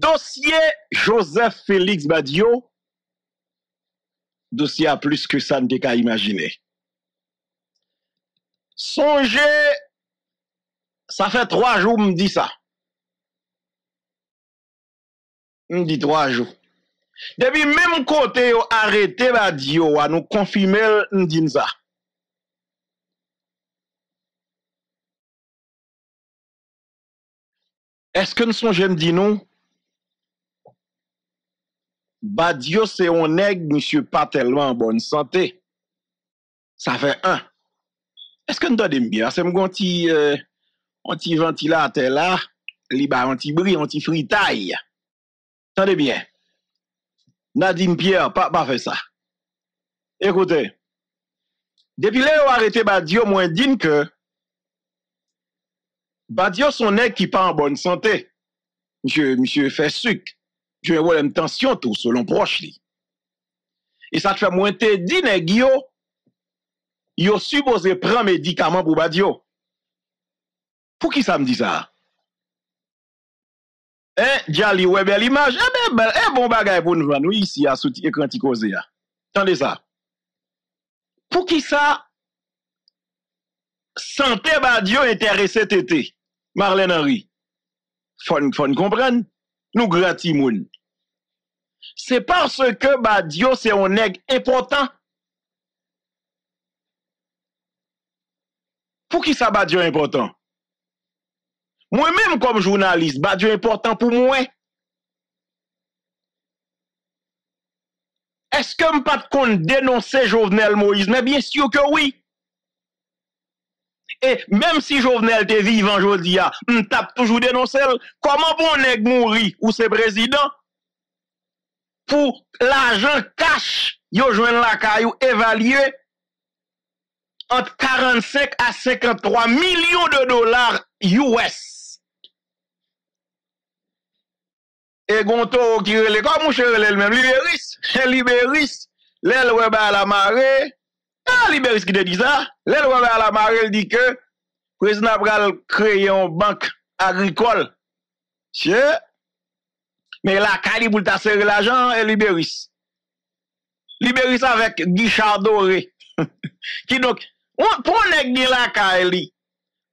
Dossier Joseph Félix Badiou, dossier à plus que ça ne t'es qu'à imaginer. Songez, ça fait 3 jours me dit ça. Me dit 3 jours. Depuis même côté yo arrêté Badiou, à nous confirmer me dit ça. Est-ce que nous songez me dit non? Badiou c'est un nègre, monsieur, pas tellement en bonne santé. Ça fait un. Est-ce que nous t'entendons bien? C'est mon petit ventilateur là, liba un petit bris, un petit fritaille. T'entendez bien? Nadine Pierre, pas fait ça. Écoutez, depuis là, on a arrêté Badiou, moins digne que Badiou son nègre qui pas en bonne santé. Monsieur fait sucre. Je vois une tension tout selon proche li. Et ça te fait moins te dit nèg yo yo supposé prendre médicament pour Badiou. Pour qui ça me dit ça? Djali ouais belle image, belle, bon bagay pour nous vendre ici à sous écran ti causé a. Tendez ça. Pour qui ça santé Badiou intéressé tété? Marlène Henry. Fon comprendre. Nous gratimoun. C'est parce que Badiou c'est un nègre important. Pour qui ça Badiou important? Moi-même comme journaliste, Badiou important pour moi. Est-ce que m'pat kon dénoncer Jovenel Moïse? Mais bien sûr que oui. Et même si Jovenel te vivant aujourd'hui, m'tape toujours dénoncé. Comment bon nèg mouri ou c'est président? Pour l'argent cash, yo joine la caillou évalué entre 45 à 53 millions de dollars US. Et Gonto qui relève, comme mon cher elle-même, Libéris, l'elle web à la marée. Ah, Libéris qui te dit ça, l'éloi à la marée dit que le président va créer une banque agricole. Mais la Cali pour serrer l'argent et Libéris. Libéris avec Guichard Doré. Qui donc, on prend la Cali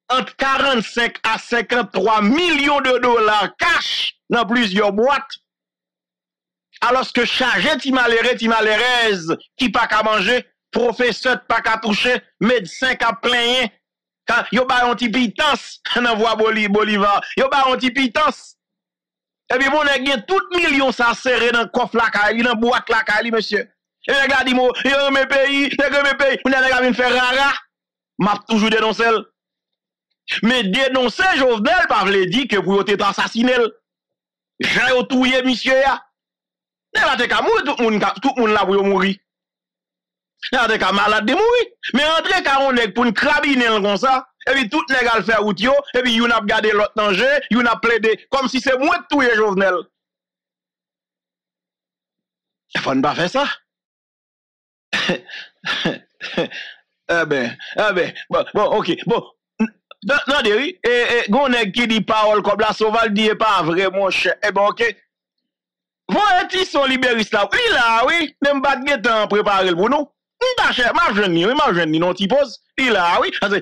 entre 45 à 53 millions de dollars cash dans plusieurs boîtes. Alors que chargé ti malérez, qui pas qu'à manger. Professeur pas qu'à toucher, médecin qu'à plaigner, yo ba yon ti pitance nan voie Bolivar, yo ba yon ti pitance. Et puis bon nèg gen tout million ça serré dans coffre la Cali, dans boîte la Cali monsieur. Et regarde moi, yo mes pays, on a vinn faire rara. M'a toujours dénoncé. Mais dénoncer Jovenel pa vle di que pou te assassiner. Jan yo touye monsieur ya. Là te ka mouri tout moun la pou yo mouri. Là, t'es qu'à malade de mourir. Mais entre qu'à on est pour une crabine comme ça, et puis tout n'est qu'à le faire out yo, et puis yon a gardé l'autre danger, yon a plaidé, comme si c'est moi tout les Jovenel. Il faut ne pas faire ça. Bon. Non, oui. Et on est qui dit parole comme la sauvage dit pas vraiment cher. Eh ben, ok. Vous êtes son libériste là. Oui, là, oui. Même pas de temps préparer pour nous. Ma jeune, non, t'y pose. Il a, oui. N'est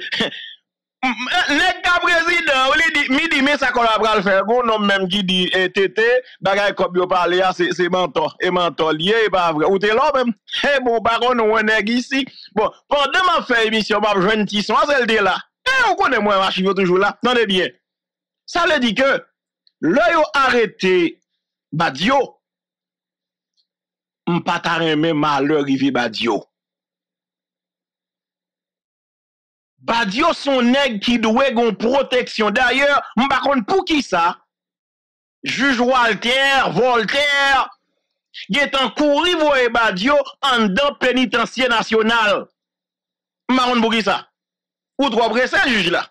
qu'à président, il dit, mais ça qu'on a fait, bon, non, même qui dit, tété, bagay, comme yo parle, c'est mentor, et mentor lié, pas vrai. Ou t'es là, même, eh, bon, baron, on est ici. Bon, pendant ma fait émission, ma jeune tisson, elle est là. Eh, on connaît moi, ma chivio toujours là. Non, de bien. Ça veut dire que, l'œil arrêté, Badiou, m'patare même malheur, il vit Badiou. Badiou son nèg qui doit gon protection. D'ailleurs, m'pa konn pour qui ça? Juge Voltaire, qui est en courri voye Badiou en dans pénitencier national. M'pa konn pour qui ça? Ou trois pressé juge là.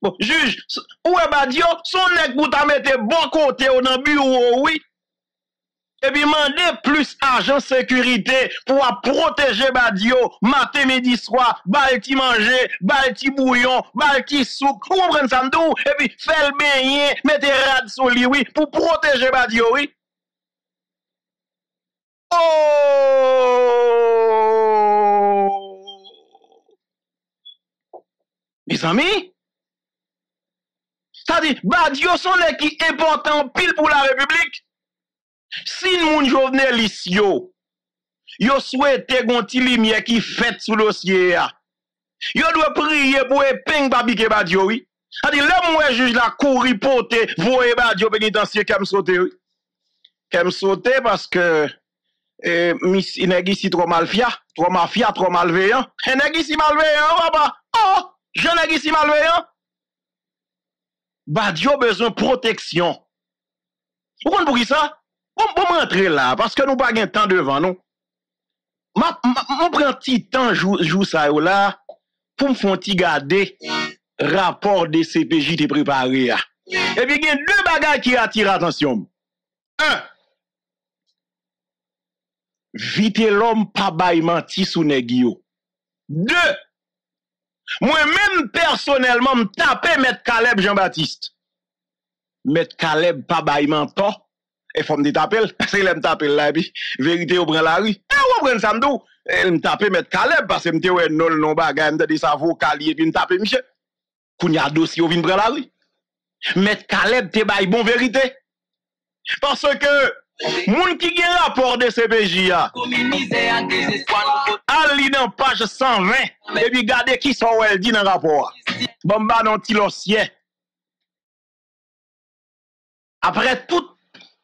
Bon, juge, ou est Badiou son nèg pour ta mette bon côté au nan bureau, oui. et puis mandez plus argent sécurité pour protéger Badio, matin, midi, soir, balti manger, balti bouillon, balti soupe, vous comprenez ça m'dou, et puis faites le baigner, mettez rad sur lui, oui, pour protéger Badio, oui. Oh! Mes amis, c'est-à-dire, Badio sont les qui important pile pour la République. Si nous journalistes yo souhaite gonti lumière qui fait sous dossier yo doit prier pour éping babike Badio oui c'est-à-dire l'homme moi juge la couri porter voye Badio pénitencier qui me sauter oui qui me sauter parce que miss nèg ici trop mafia trop malveillant nèg ici malveillant papa oh je nèg ici malveillant Badio besoin protection pourquoi pour qui ça on va rentrer là, parce que nous n'avons pas de temps devant nous. On prend un petit temps, jour ça là, pour me faire un petit garder rapport de CPJ te préparé. Et puis, il y a deux bagages qui attirent l'attention. Un, vite l'homme pas bail menti sous Negio. Deux, moi-même personnellement, je tape Maître Caleb Jean-Baptiste. Maître Caleb pas bail menti. Et faut me t'appeler, c'est l'aime taper là, puis vérité au prend la rue. Et on prend ça m'dou, elle me taper mettre Caleb parce que me te non non bagay, me dit ça vocalier puis me taper monsieur. Qu'on y a dossier vinn prend la rue. Mettre Caleb te bail bon vérité. Parce que moun qui gen rapport de CPJ a ali dans page 120 et puis garder qui sont elle dit dans rapport. Bon ba non ti lossier. Après tout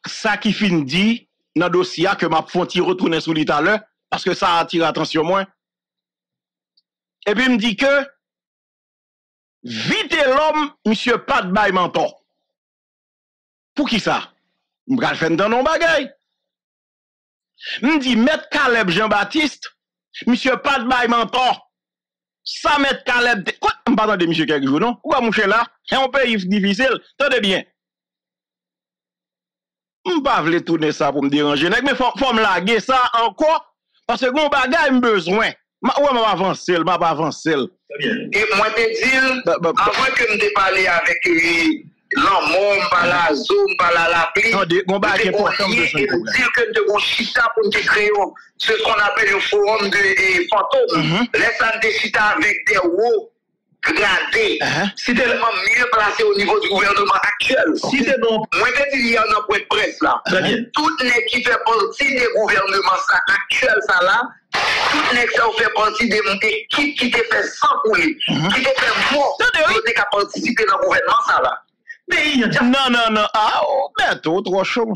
ça qui fin dit dans dossier que m'a fonti retourner sur lui tout à l'heure parce que ça attire attention moi et puis me dit que vite l'homme monsieur pas de bail menton pour qui ça me va faire dans non bagaille me dit Maître Caleb Jean-Baptiste monsieur pas de bail menton ça Maître Caleb me pas attendre monsieur quelques jours non pourquoi mon cher là c'est un pays difficile tenez bien je pas voulais tourner ça pour me déranger mais faut me laguer ça encore parce que mon bagage me besoin ouais m'a avancer m'a pas avancer et moi te dire avant que me parler avec l'homme pas la zoom pas la pli mon bagage important de dire que de mon chita pour te créer ce qu'on appelle le forum de fantômes laisse des chita avec des hauts gradé, c'est tellement mieux placé au niveau du gouvernement actuel. Si c'est bon, moi je dis il y a un point de presse là. Toutes les qui fait partie des gouvernements ça actuel ça là, toutes les qui fait partie des équipes qui te fait sans couler, qui te fait mort, qui te participer dans le gouvernement ça là. Non non non, ah mais tout trop chaud.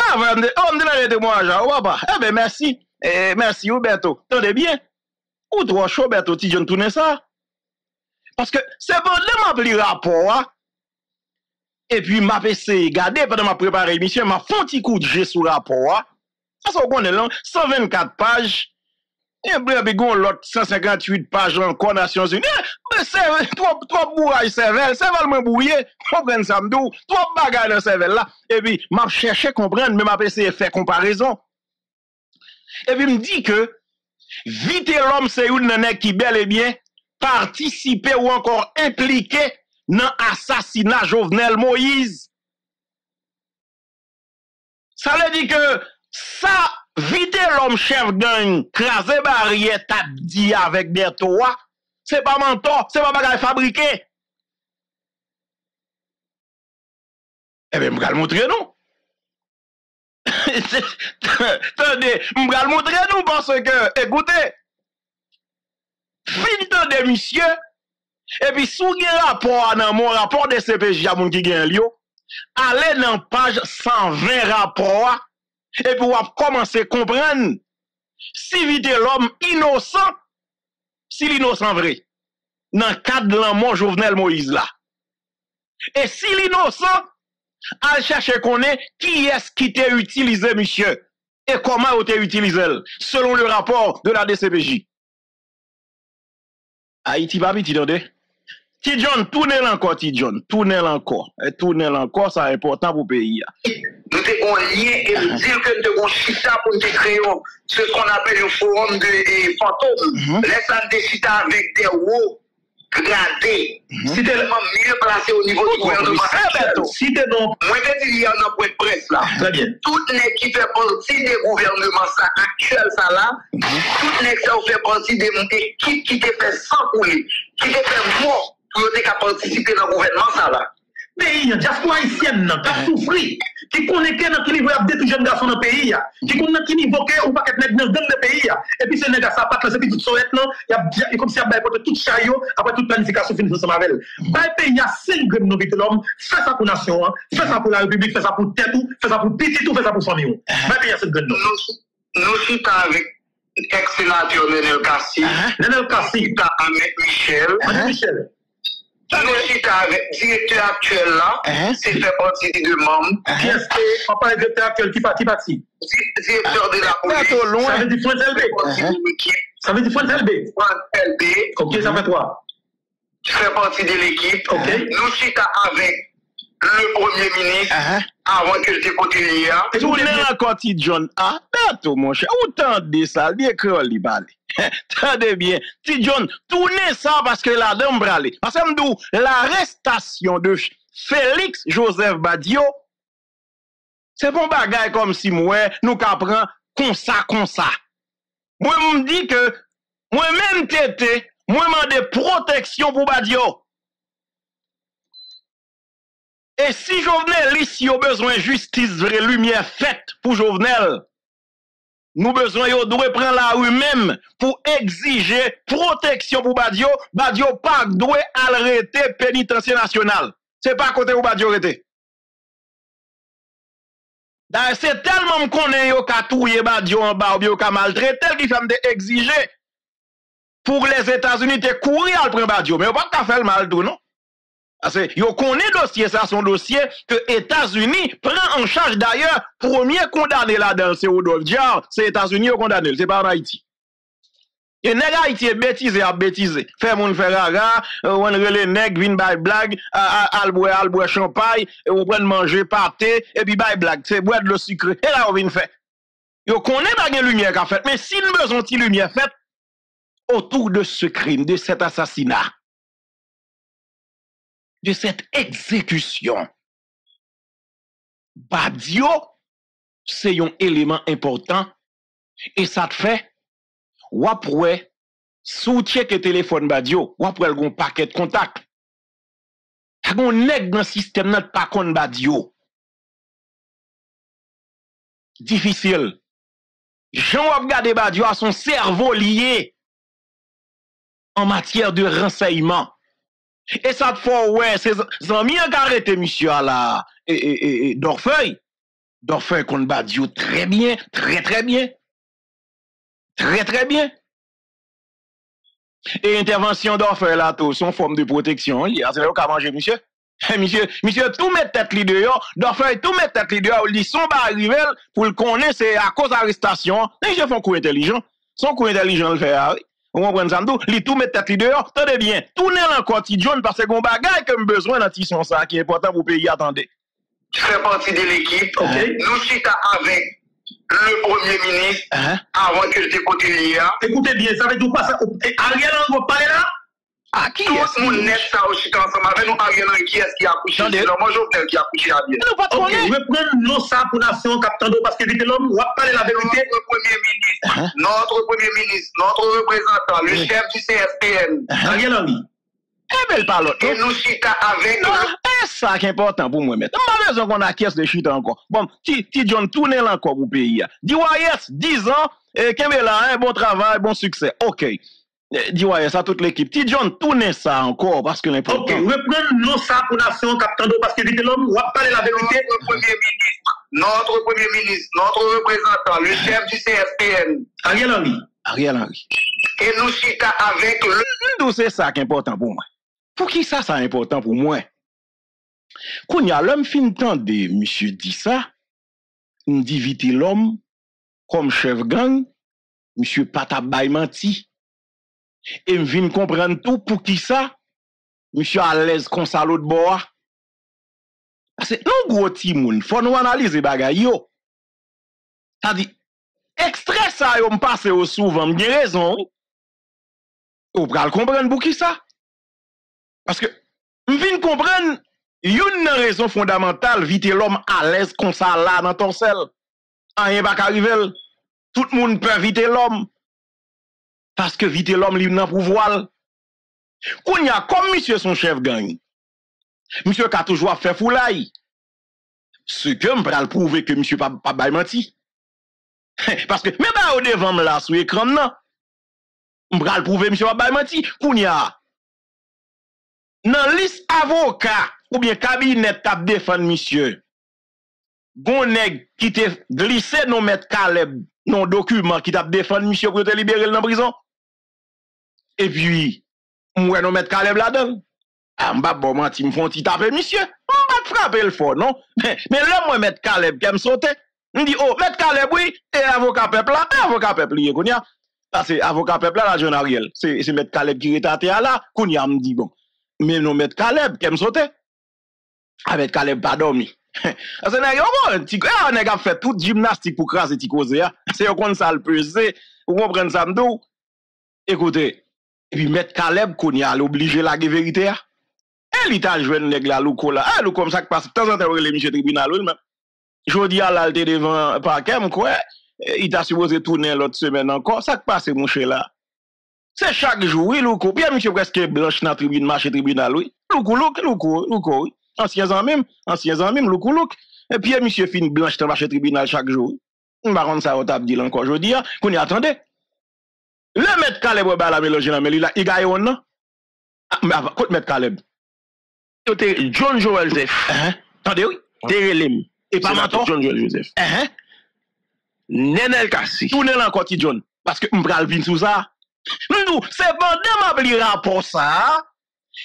Ah on me donne de moi Jean, papa. Eh ben merci, merci Roberto. Tendez bien. Ou trop chaud Roberto, tu viens tourner ça. Parce que c'est vraiment plus rapport. Et puis, m'a essayé de garder pendant ma préparer émission, m'a fait un petit coup de jeu sur le rapport. Parce qu'on est long, 124 pages. Et puis, on a 158 pages encore Nations Unies. Mais c'est trois bourrages cervelle, c'est vraiment bouillé. On prend ça, trois bagages dans cervelle là. Et puis, m'a cherché comprendre, mais m'a essayé de faire comparaison. Et puis, me dit que, vite l'homme, c'est une nègre qui bel et bien participer ou encore impliqué dans l'assassinat Jovenel Moïse. Ça veut dire que ça, vite l'homme chef gang, crasé barrière, tap dit avec des toits, c'est pas menton, c'est pas bagage fabriqué. Eh bien, m'gal montrer nous. Attendez, m'gal montrer nous parce que, écoutez, fin de monsieur, et puis sous rapport dans mon rapport de CPJ à mon qui gagne lio, allez dans page 120 rapport, et puis vous commencez à comprendre si vite l'homme innocent, si l'innocent vrai, dans le cadre de l'amour Jovenel Moïse là. Et si l'innocent, allez chercher qu'on est, qui est-ce qui t'a utilisé monsieur, et comment vous t'a utilisé, selon le rapport de la DCPJ. Haïti, papi, t'y donne. Tidjon, tournez encore, Tidjon, tournez encore. Tournez encore, c'est important pour le pays. Nous avons un lien et nous disons que nous devons chita pour nous créer ce qu'on appelle le forum des fantômes. Laissez-nous des chita avec des hauts gradés. C'est tellement mieux placé au niveau du gouvernement. Si t'es donc. Moi, je dis, il y a un point de presse là. Très bien. Tout n'est qui fait partie des gouvernements actuels, ça là. Tout n'est qui fait partie des équipes qui te fait sans couler, qui te fait mort. Pour être capable de participer dans le gouvernement, ça là. Pays, diaspora haïtienne, qui a souffert, qui connaît quel niveau de tout jeune garçon dans le pays, qui connaît quel niveau ou pas qu'être dans le pays, et puis ce n'est pas ça, pas que tout son être, il y a comme si il y avait tout chariot, après toute planification finissant ensemble avec elle. Le pays a 5 grammes de vie de l'homme, fait ça pour la nation, fait ça pour la République, fait ça pour tête, fait ça pour petit tout, fait ça pour famille. Le pays a 5 grammes de l'homme. Nous sommes avec l'ex-sénateur Nenel Kassi, avec Michel. Nous chita avec le directeur actuel là, c'est fait partie de membres. Qui est-ce qu'on parle de directeur actuel qui partit parti? Directeur de la police. Ça veut dire France LB. Ça veut dire France LB. France LB. Ok, ça fait quoi? Tu fais partie de l'équipe. Nous chita avec le premier ministre avant que je continue. Tout le monde encore Tidjon. Ah, tout mon cher. Autant de ça, bien que lui parle. Très bien. Tidjon, tournez ça parce que la dame brale. Parce que m'dou, l'arrestation de Félix Joseph Badiou, c'est bon bagay comme si moi, nous capran comme ça. Moi, m'dis que, moi-même tété, moi mande protection pour Badiou. Et si Jovenel, ici, a besoin de justice, vraie lumière faite pour Jovenel. Nous besoin yo doit prendre la rue même pour exiger protection pour Badiou. Badiou pas doit arrêter pénitencier national. C'est pas côté où Badiou arrêté. C'est tellement me connaît yo ka touye Badiou en bas ou bien ka maltraiter tel qui femme de exiger pour les États-Unis te courir à prendre Badiou mais pas ka faire mal tout non. Parce que yo connaît dossier ça son dossier que États-Unis prend en charge d'ailleurs premier condamné là-dedans c'est Rodolphe Diard, c'est États-Unis qui condamné, c'est pas en Haïti. Et nèg Haïti est bêtisé à bêtiser. Fait moun faire rara, on relé nèg vinn bay blague, al boire champagne, on prend manger pâté et puis bay blague, c'est boire de l'eau sucrée. Et là on vinn faire. Yo connaît pas gen lumière qu'a fait mais s'il besoin ti lumière faite autour de ce crime, de cet assassinat. De cette exécution. Badiou, c'est un élément important. Et ça te fait, ou après, soutien que téléphone Badiou, ou après, un paquet de contact. T'as un nèg dans le système, notre paquet Badiou. Difficile. Jean regarde Badiou à son cerveau lié en matière de renseignement. Et ça te fait, ouais, c'est Zami qui a arrêté, monsieur, là, et Dorfeuille. Dorfeuille qu'on bat Dieu très bien, très bien. Très bien. Et intervention Dorfeuille là, tout, son forme de protection, il y a, c'est là qu'a mangé, monsieur. Monsieur, tout met tête li dehors, Dorfeuille, tout met tête li dehors, il dit, son bas arrivé, pour le connaître, c'est à cause d'arrestation. Les gens font coup intelligent. Son coup intelligent, le fait, oui. Vous comprenez ça, li tout met tête li dehors, tenez bien, tournez encore Tidjon parce que vous bagay que besoin dans tisson ça qui est important pour pays attendez. Tu fais partie de l'équipe, nous chita avec le premier ministre avant que je te continue. Écoutez bien, ça veut dire quoi ça? Ariel on va parler là? Ah qui est-ce? Tout le net ça au chita ensemble avec nous Ariel qui est-ce qui a couché? C'est l'homme Jovenel qui a couché à bien. OK, je vais prendre nos ça pour nation captando parce que vite l'homme va parler la vérité le premier ministre. Notre premier ministre, notre représentant, le chef du CSPN. Ariel Henry. Eh belle parole. Et nous chita avec. C'est ça qui est important pour moi maintenant. Pas besoin qu'on acquiesce de chita encore. Bon, Tidjon tourne encore pour pays. DYS, 10 ans, Kembela, un bon travail, bon succès. OK. DYS à toute l'équipe. Tidjon tourne ça encore parce que l'important. OK, reprendre non ça pour nation captando parce que vite l'homme va parler la vérité le premier ministre. Notre premier ministre, notre représentant, le chef du CSPN. Ariel Henry. Et nous chita avec le... C'est ça qui est important pour moi. Pour qui ça est important pour moi? Quand il y a l'homme fin tande, monsieur dit ça, il dit vite l'homme, comme chef gang, monsieur Patabay menti. Et il vient comprendre tout pour qui ça? monsieur à l'aise comme ça l'autre bord. Parce que un gros timoun, il faut nous analyser bagay yo. C'est-à-dire, extrait ça, yon passe au souvent, m'y a raison. Ou pral comprendre pour qui ça? Parce que, m'vin comprendre, yon nan raison fondamentale, vite l'homme à l'aise comme ça là dans ton sel. Rien pas arriver. Tout le monde peut vite l'homme. Parce que vite l'homme libre dans pouvoir. Qu'on y a comme monsieur son chef gang. Monsieur qui a toujours fait foulaille. Ce que me pral prouver que monsieur pas bay menti. Parce que mais bah au devant là sur écran là. Me pral prouver monsieur pas bay menti. Qu'on y a dans liste avocat ou bien cabinet tap défendre monsieur. Gon nèg qui te glissé non mettre Caleb non document qui t'a défendre monsieur pour te libérer dans prison. Et puis moi non mettre Caleb là-dedans. Ah, m'ba bon menti, m'fon ti taper monsieur. M'ba frapper le fort, non? Mais là, moi, mettre Caleb, qui me sauter, m'di, oh, mettre Caleb, oui, et avocat peuple là, avocat peuple, yé, kounia. Ah, c'est avocat peuple là, la jeune Ariel. C'est mettre Caleb qui retate à là, kounia m'di, bon. Mais non, mettre Caleb, qui me sauter. Ah, mettre Caleb, pas dormi. Ah, c'est n'a bon, ti, ah, on a fait toute gymnastique pour craser ti cause, ya. C'est yon kon sa le peser, ou comprendre ça m'dou. Écoutez, et puis mettre Caleb, kounia, l'obliger la vérité, ya. Elle est à jouer nèg la louko là. Ah, lou comme ça passe de temps en temps pour les monsieur tribunal lui même. Jodi à l'alte devant parquet me quoi, il t'a supposé tourner l'autre semaine encore. Ça passe mon cher là. C'est chaque jour oui louko. Bien monsieur presque blanche dans tribunal marché tribunal oui. Louko. Anciens en même louko. Et puis monsieur fin blanche dans marché tribunal chaque jour. On va rendre ça au table encore jodi à qu'on y attendait. Le mettre Caleb ba la mélanger là mais il a gayon non. Quand mettre Caleb John Joel Joseph. Attendez, oui. Térelim. Et pas maintenant. John Joel Joseph. Nenel Kassi. Tournez encore, John. Parce que m'bral vin sous ça. Nous, c'est pendant m'abli rapport ça.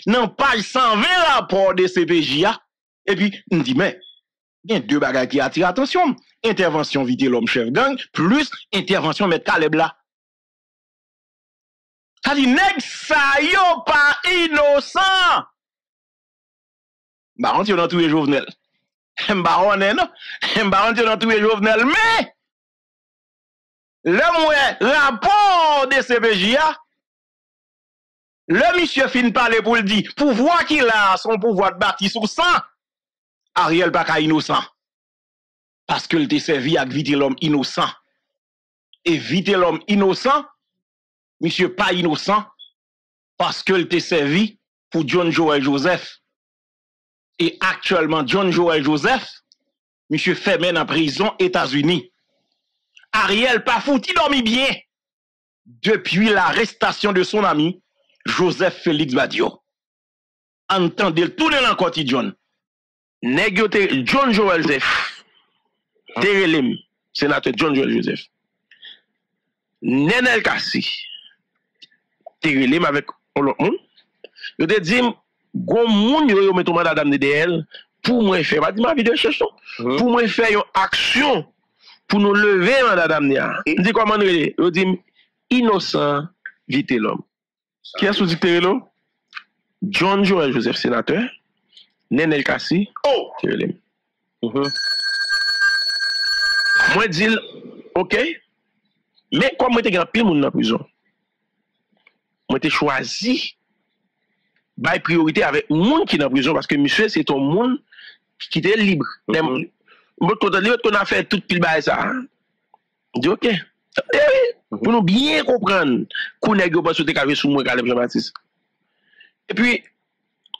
Non, page 120 rapport de CPJA. Et puis, m'dit, mais, il y a deux bagages qui attirent attention. Intervention vite l'homme chef gang, plus intervention met Caleb là. Ça dit, nèg sa yo pas innocent. Bah, on tient dans tous les Jovenel. Bah, on est, non? Bah, on tient dans tous les Jovenel. Mais, le mouet, rapport de CPJA, le monsieur fin parle pour le dire, pouvoir qu'il a, son pouvoir de bâti sur ça, Ariel pas qu'à innocent. Parce que le te servi avec vite l'homme innocent. Et vite l'homme innocent, monsieur pas innocent, parce que le te servi pour John Joel Joseph. Et actuellement, John Joel Joseph, monsieur Femen en prison, États-Unis. Ariel pas foutu, il dormit bien depuis l'arrestation de son ami, Joseph Félix Badio. Entendez tout le côté John. Négoté John Joel Joseph. Térelim, sénateur John Joel Joseph. Nenel Kassi. Térelim avec Olomon. Je te dis, gros moun yo met ton mandat d'amener DL pour moi faire pas ma vidéo cherche pour moi faire une action pour nous lever mandat d'amener dit comment nous dit innocent vite l'homme qui est sous dicté l'eau John Joel Joseph sénateur Nenel Kassi oh moi dit OK mais comme moi te grand pile moun dans prison moi te choisi by priorité avec moun qui dans prison parce que monsieur c'est ton monde qui était libre. Moi quand on a fait toute pile bail ça. Dit OK. Pour nous bien comprendre qu'on nèg yo pas sauter cavé sous moi Caleb Jean-Baptiste. Et puis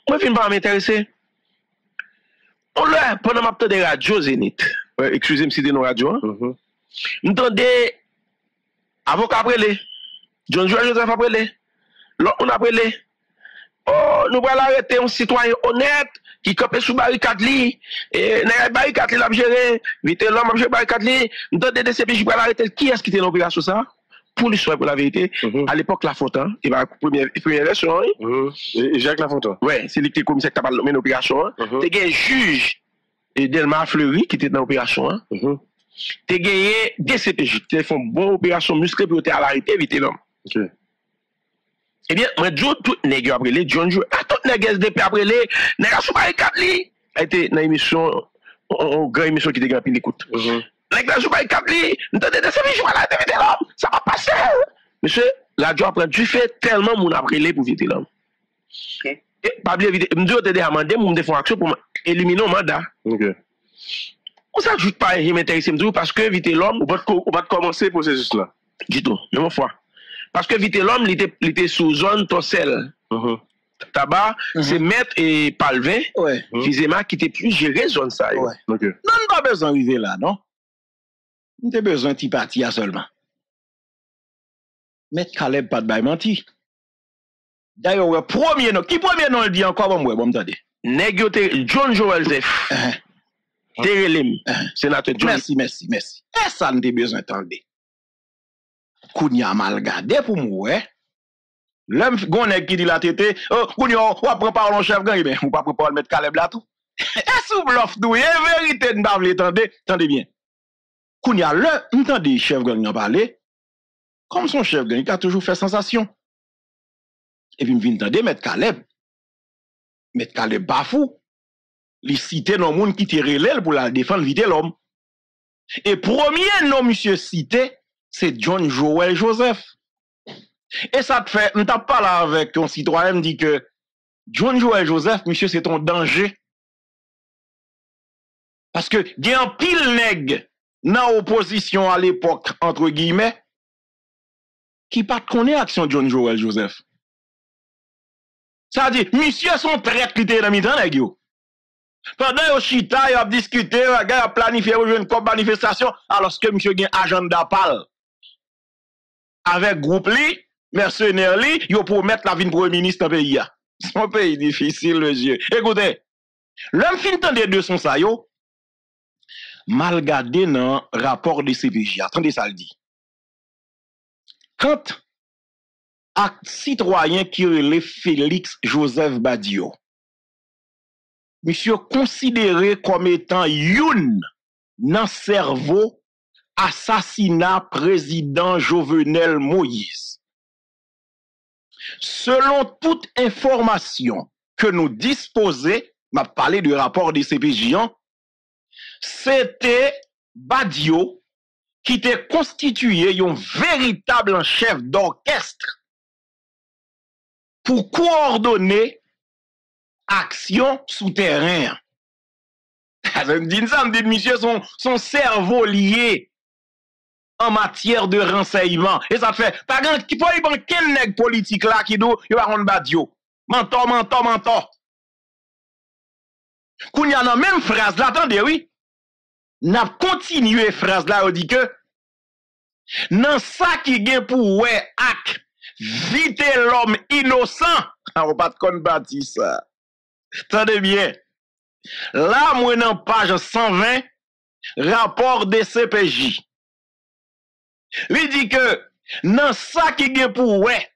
moi fin pas m'intéresser. On là pendant m'a tande radio Zénith. Excusez-moi si c'est nos radio. M'tendais avocat prélé. John Joel Joseph prélé. On a prélé. Oh, nous allons arrêter un citoyen honnête qui copie sous barricade li et n'a barricade li l'a géré vite l'homme j'ai barricade li dans des CPJ pour arrêter qui est-ce qui était l'opération ça pour l'histoire pour la vérité à l'époque Lafontaine et va première version Jacques Lafontaine ouais c'est lui qui était commissaire qui a parlé de l'opération tu as un juge et Delma Fleury qui était dans l'opération tu as gagné des CPJ qui font bonne opération musclée pour arrêter vite l'homme Eh bien, moi, tout nègre après les, John Joe, tout nègre SDP après les, nègre sous barricade li, a été dans l'émission, une grande émission qui était grand pile d'écoute. Nègre sous barricade li, nous t'en déteste, mais je vois la dévité l'homme, ça va passer. Monsieur, la joie après, tu fais tellement mon après les pour vite l'homme. Et pas bien vite, je me dis, amendé, je me défends action pour éliminer le mandat. On s'ajoute pas, je m'intéresse, parce que vite l'homme, on va commencer le processus là. Du tout, de mon foi. Parce que vite l'homme, il était sous zone torselle. Tabac, c'est Maître et Palvin, Fizema, qui était plus géré zone ça. Non, on n'a pas besoin d'arriver là, non? On a besoin de parti seulement. Maître Caleb, pas de bail menti. D'ailleurs, le premier nom, qui premier nom le dit encore, bon, m'entendez? Négoté, John Joel Zef. Térélim, sénateur John. Merci. Et ça, on a besoin d'entendre. Kounia mal gardé pour moi. L'homme qui dit la tété, Kounia, on prépare le chef gang, eh bien, on pas préparer le mettre Caleb là tout. Et sous bluff tout, et vérité, nous pas l'étendez, tendez bien. Kounia, là, nous tendez chef gang n'a parlé. Comme son chef gang, il a toujours fait sensation. Et puis, nous tendez mettre Caleb. Mettre Caleb bafou. Il cité nos monde qui tire l'aile pour la défendre, vite l'homme. Et premier nom, monsieur cité, c'est John Joel Joseph. Et ça te fait, on t'a parlé avec ton citoyen, me dit que John Joel Joseph, monsieur, c'est ton danger. Parce que, il y a un pile nègre dans l'opposition à l'époque, entre guillemets, qui ne connaît pas l'action de John Joel Joseph. Ça veut dire, monsieur, son traite qui était dans le temps, nègre. Pendant que chita, a discuté, a planifié une manifestation, alors que monsieur a un agenda pal. Avec groupe li, mercenaire li, yo promet la vie de premier ministre dans le pays. C'est un pays difficile, monsieur. Écoutez, l'homme fin tende de son sa yo, mal gardé dans le rapport de CPJ. Attendez ça le dit. Quand un citoyen qui relève Félix Joseph Badio, monsieur considéré comme étant youn nan cerveau assassinat président Jovenel Moïse. Selon toute information que nous disposons, m'a parlé du rapport des CPJ, c'était Badio qui était constitué un véritable chef d'orchestre pour coordonner action souterraine. Ça me dit, monsieur, son cerveau lié en matière de renseignement. Et ça fait, par exemple, qui peut y avoir quel nègre politique là qui doit y avoir un badio. Mentor. Quand il y a la même phrase là, attendez, oui. N'a continué phrase là, on dit que, dans ça qui gagne pour ouais, hack, vite l'homme innocent. On va pas de bâti ça. Tendez bien. Là, moi, dans page 120, rapport des CPJ. Il dit que, dans ça qui est pour ouais,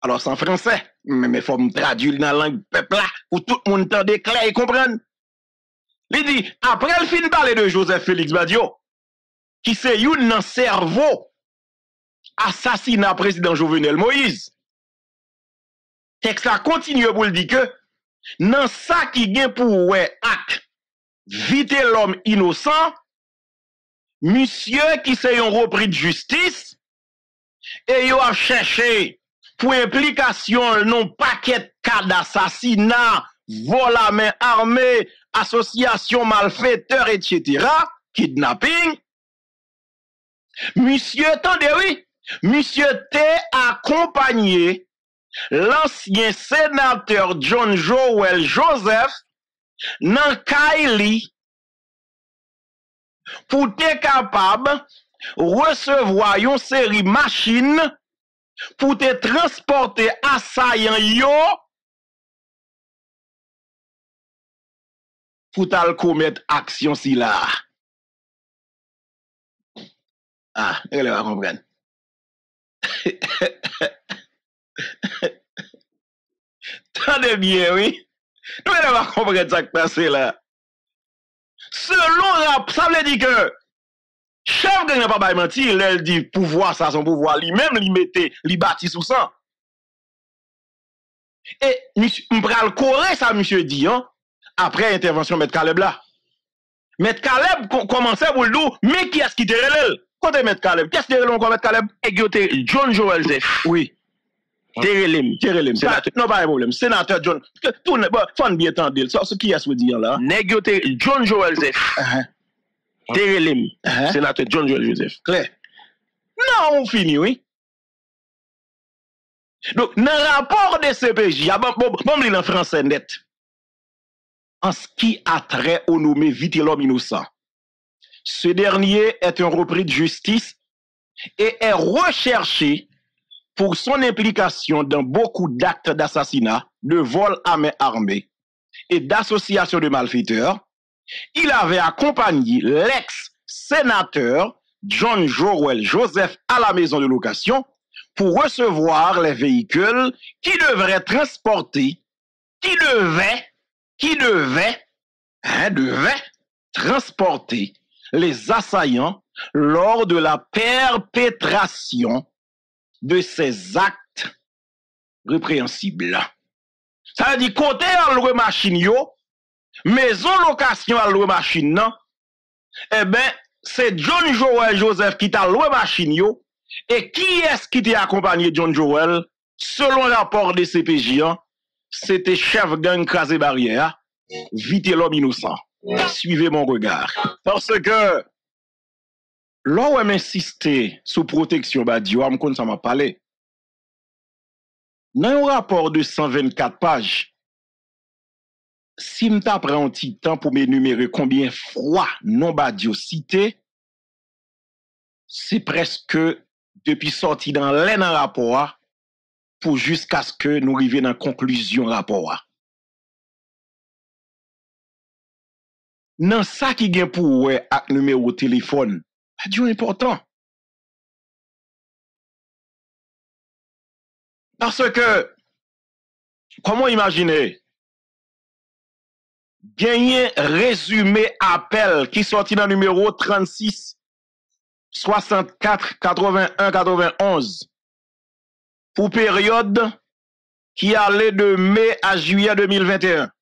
alors c'est en français, mais il faut me traduire dans la langue peuple là, pour tout le monde entende clair et comprendre. Il dit, après le fin de parler de Joseph Félix Badio, qui c'est un cerveau, assassinat président Jovenel Moïse, texte a continué pour le dire que, dans ça qui gagne pour ouais acte, vite l'homme innocent, monsieur qui s'est repris de justice, et yo a cherché pour implication non paquet cas d'assassinat, vol à main armée, association malfaiteur, etc., kidnapping. Monsieur, attendez, oui, monsieur t'est accompagné l'ancien sénateur John Joel Joseph nan Kaili pour être capable recevoir une série machine pour te transporter assaillant yo pour t'al commettre action si là. Ah, elle va comprendre. Tendez bien, oui. Nous ne va comprendre ça qui passe là. Selon rap, ça veut dire que chef de n'a pas menti, il dit pouvoir, ça son pouvoir, lui-même, lui mettait, lui bâtit sous sang. Et on pral corré ça monsieur dit hein, après intervention Maître Caleb là. Maître Caleb commençait pour le dire mais qui est-ce qui te relève? Côté Maître Caleb, qu'est-ce que relève encore Maître Caleb? Et John Joel Zef. Oui. Terelem, non pas de problème. Sénateur John, tout ne faut bien tendre ça ce qui est ce dire là. Négoté John Joel Zef. Terelem, sénateur John Joel Joseph. Claire. Non, on finit oui. Donc, dans le rapport de CPJ, bon, il en français net. En ce qui a trait au nommé Vitellhomme Innocent, ce dernier est un repris de justice et est recherché pour son implication dans beaucoup d'actes d'assassinat, de vol à main armée et d'association de malfaiteurs. Il avait accompagné l'ex-sénateur John Joel Joseph à la maison de location pour recevoir les véhicules qui devraient transporter, qui devaient transporter les assaillants lors de la perpétration de ces actes répréhensibles. Ça veut dire, côté à l'oué machine yo, maison location à l'oué machine non, eh ben, c'est John Joel Joseph qui t'a loué machine yo. Et qui est-ce qui t'a accompagné John Joel? Selon le rapport des CPJ, c'était chef gang Crasé Barrière, Vitellhomme Innocent. Suivez mon regard. Parce que, l'on insisté sous protection, Dieu, m'konn ça m'a parlé. Dans un rapport de 124 pages, si m'ta prend un petit temps pour m'énumérer combien fois non Dieu cité, c'est presque depuis sorti dans l'un rapport pour jusqu'à ce que nous arrivions dans conclusion rapport. Dans ça qui gagne pour ouais avec numéro téléphone, c'est du important. Parce que comment imaginer gagner résumé appel qui sorti dans numéro 36 64 81 91 pour période qui allait de mai à juillet 2021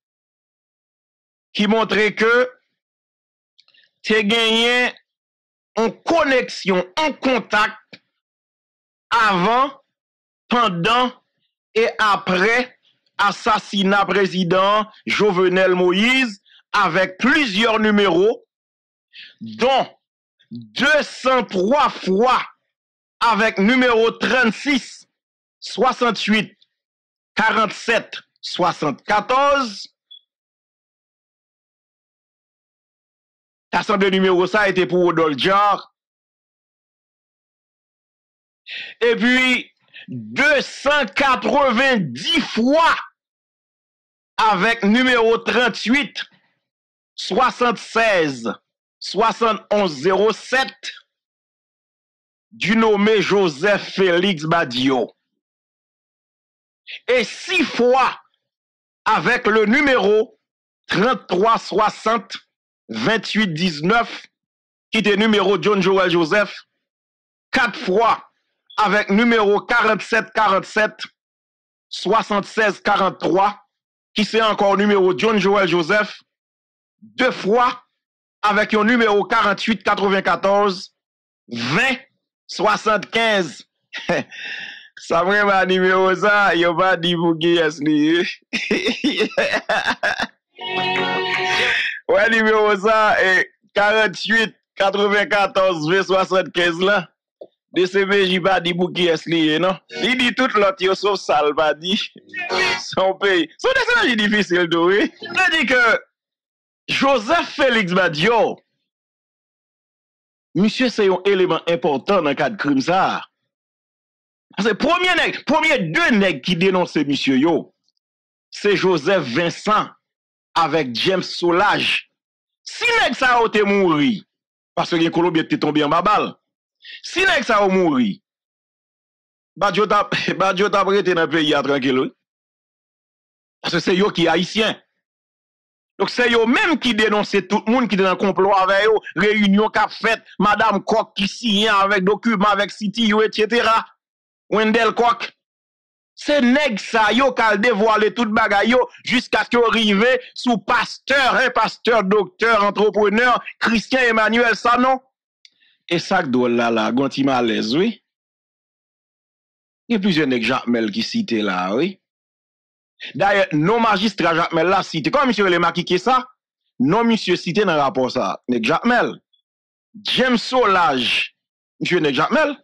qui montrait que t'es gagné en connexion, en contact avant, pendant et après assassinat président Jovenel Moïse avec plusieurs numéros dont 203 fois avec numéro 36, 68, 47, 74. L'assemblée numéro ça était pour Odol Jar. Et puis, 290 fois avec numéro 38, 76. 7107 du nommé Joseph Félix Badio. Et 6 fois avec le numéro 3360 2819 qui était numéro John Joel Joseph. 4 fois avec numéro 4747 7643 qui c'est encore numéro John Joel Joseph. 2 fois avec un numéro 48 94 20 75. Ça vraiment numéro ça, il va dire pour qui est-ce lui. Ouais numéro ça et 48 94 20 75 là. De CPJ pas dit pour qui est-ce lui non. Il dit tout l'autre sauf ça il va dire son pays. Son décision difficile de oui. Il dit que Joseph Félix Badio, monsieur, c'est un élément important dans le cadre de crime ça. Parce que premier deux nègres qui dénoncent monsieur yo, c'est Joseph Vincent avec James Solage. Si nèg ça a été mouri, parce que les Colombiens étaient tombés en babal. Si nèg ça a mouri, Badio t'a prêté dans le pays à tranquille. Parce que c'est yo qui est haïtien. Donc c'est eux même qui dénonçaient tout le monde qui était dans le complot avec eux, réunion qu'a fait Madame Koch qui signe avec documents, avec City, etc. Wendell Koch. c'est nèg ça yo k'al dévoiler tout bagay yo jusqu'à ce que arrivé sous pasteur, un pasteur, docteur, entrepreneur, Christian Emmanuel ça non. Et ça doit là gonti malaise oui. Il y a plusieurs nèg Jacques Mel qui cite là oui. D'ailleurs, non magistrat Jacques Mel là cité comme monsieur le marquis ça. Non monsieur cité dans rapport ça, nèg Jacques Mel. James Solage, monsieur nèg Jacques Mel.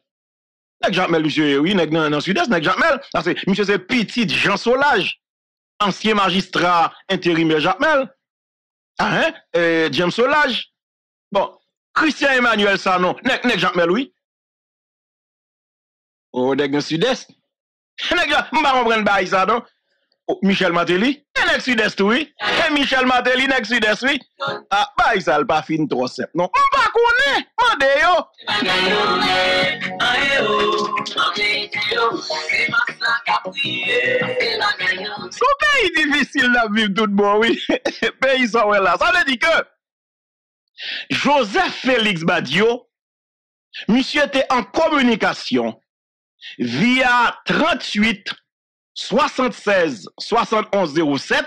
Nèg Jacques Mel, monsieur, oui, nèg dans le sud-est, nèg Jacques Mel, parce que monsieur c'est petit Jean Solage, ancien magistrat intérimaire Jacques Mel, hein, James Solage. Bon, Christian Emmanuel Sanon, nèg Jacques Mel, oui. Oh, nèg dans le sud-est. Nèg Jacques, m'ba comprendre bail ça non. Michel Matéli, nèg sud-est oui. Et Michel Matéli nèg sud-est oui. Ah, bail ça le pas fin trop simple. Non, m'pa connait. Mandeo. Son pays difficile la vivre tout bon oui. Pays ça ouais là. Ça veut dire que Joseph Félix Badiou monsieur était en communication via 38 76 71 07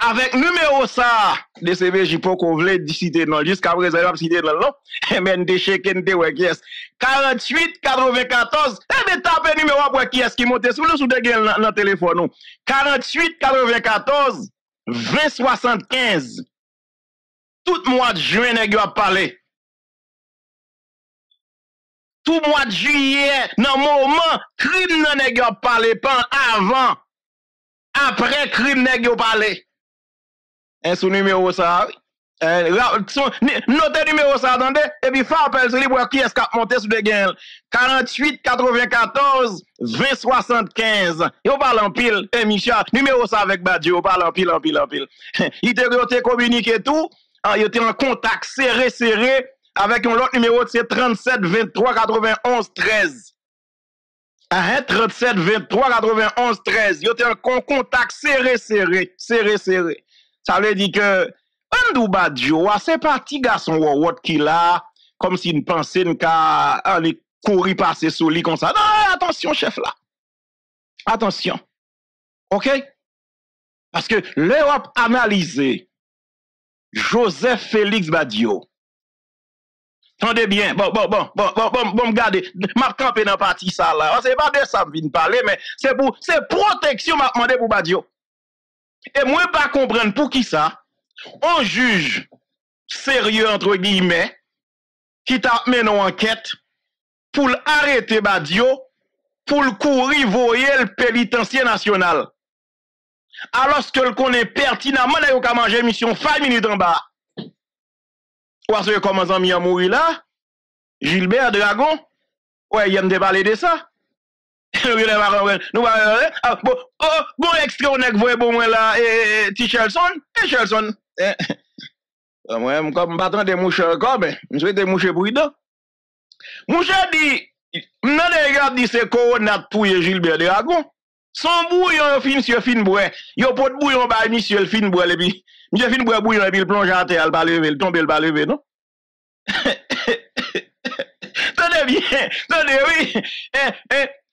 avec numéro ça DCBJ pour qu'on vle citer non jusqu'à présent il va citer non et men de checken de ouais qui est 48 94. Et ben taper numéro pour qui est qui monte sous le sous de dans téléphone nous 48 94 20 75. Tout mois de juin nèg a parlé. Tout mois de juillet, dans le moment, crime nan nèg yo parlé pas avant, après crime nèg yo parlé. Et sous numéro ça, notez numéro ça, attendez, et puis fa appel sur libre qui est-ce qui a monté sous des gains. 48 94 20 75. Yo parle en pile, et Michel, numéro ça avec Badiou, yo parle en pile. Il te communiqué tout, il était en contact serré. Avec un autre numéro, c'est 37 23 91 13. Ah, 37 23 91 13. Il y a un contact serré. Ça veut dire que, Andou Badiou, c'est pas petit garçon qui là, comme s'il ne pensait qu'à aller courir passer sous lui comme ça. Non, attention, chef là. Attention. OK? Parce que l'Europe analysé Joseph Félix Badiou. Tendez bien, bon, regardez, m'a campé dans parti ça là. C'est pas de ça m'vin parler, mais c'est pour, c'est protection m'a demandé pour Badiou. Et moi, pas comprendre pour qui ça, on juge sérieux, entre guillemets, qui t'a mené en enquête, pour arrêter Badiou, pour le courir voyer le pénitencier national. Alors que le connaît pertinemment, il y a mangé mission 5 minutes en bas. Parce que comment ça m'y a mouru là, Gilbert Dragon, ouais, il aime de parler de ça. Bon extrait, on est bon là, et Tichelson. Moi, je ne suis pas tant de moucher encore, mais je suis de moucher pour dedans. Moucher dit, non, regarde, dit c'est Corona pour Gilbert Dragon. Son bouillon, monsieur Finboué. Il pot de bouillon, monsieur Finboué, et puis. J'ai fini de bouillir et puis le plonge à terre, le bas levé, le tombe, le bas levé, non? Tenez bien, tenez, oui.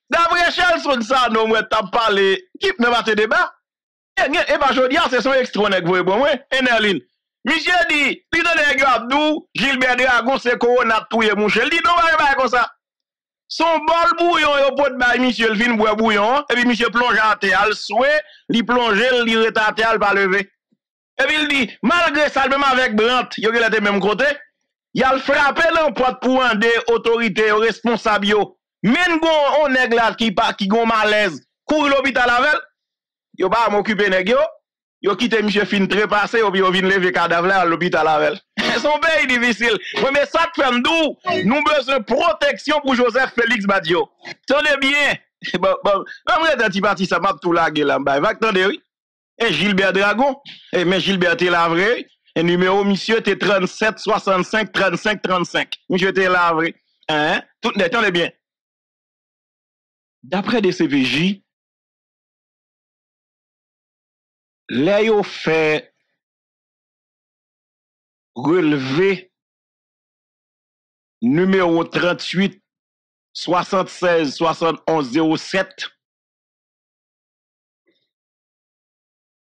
D'après Chelson, ça, non, moi, t'as parlé, qui ne va pas te débat? Et pas jodi, c'est son extronec, vous voyez, bon, ouais, Enerline. Monsieur dit, puis donnez un abdou, Gilbert Dragon, c'est Corona, tout est mon chel. Dit, non, pas comme ça. Son bol bouillon, il pot de bail, monsieur, le fin bois bouillon, et puis monsieur plonge à terre, le souhait, il plonge, il retate, le bas levé. Et puis il dit, malgré ça, même avec Brandt, il y a le même côté, il a frappé l'emporte pour un des autorités responsables. Même on est là qui gon malaise, couru l'hôpital avec, il n'y a pas m'occuper de yo, il a quitté M. Fin trépassé, il a levé le cadavre à l'hôpital avec. C'est un pays difficile. Mais ça fait nous, nous besoin de protection pour Joseph Félix Badiou. Tenez bien. Bon, on va parti ça m'a tout lagué là, va attendez oui. Et Gilbert Dragon, et mais Gilbert t'es la vraie, et numéro monsieur t'es 37 65 35 35. Monsieur t'es la vraie. Hein? Tout le temps est bien. D'après des CVJ, les ont fait relever numéro 38 76 71 07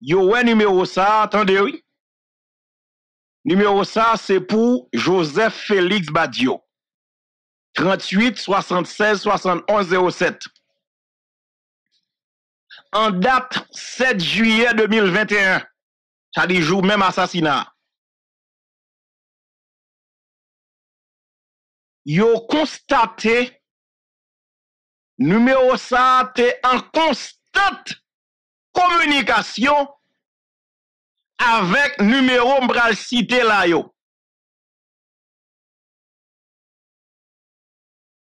Yo ouais numéro ça, attendez oui. Numéro ça c'est pour Joseph Félix Badio. 38 76 71 07. En date 7 juillet 2021. Ça dit jour même assassinat. Yo constaté numéro ça t'es en constante communication avec numéro m'bral cité la yo.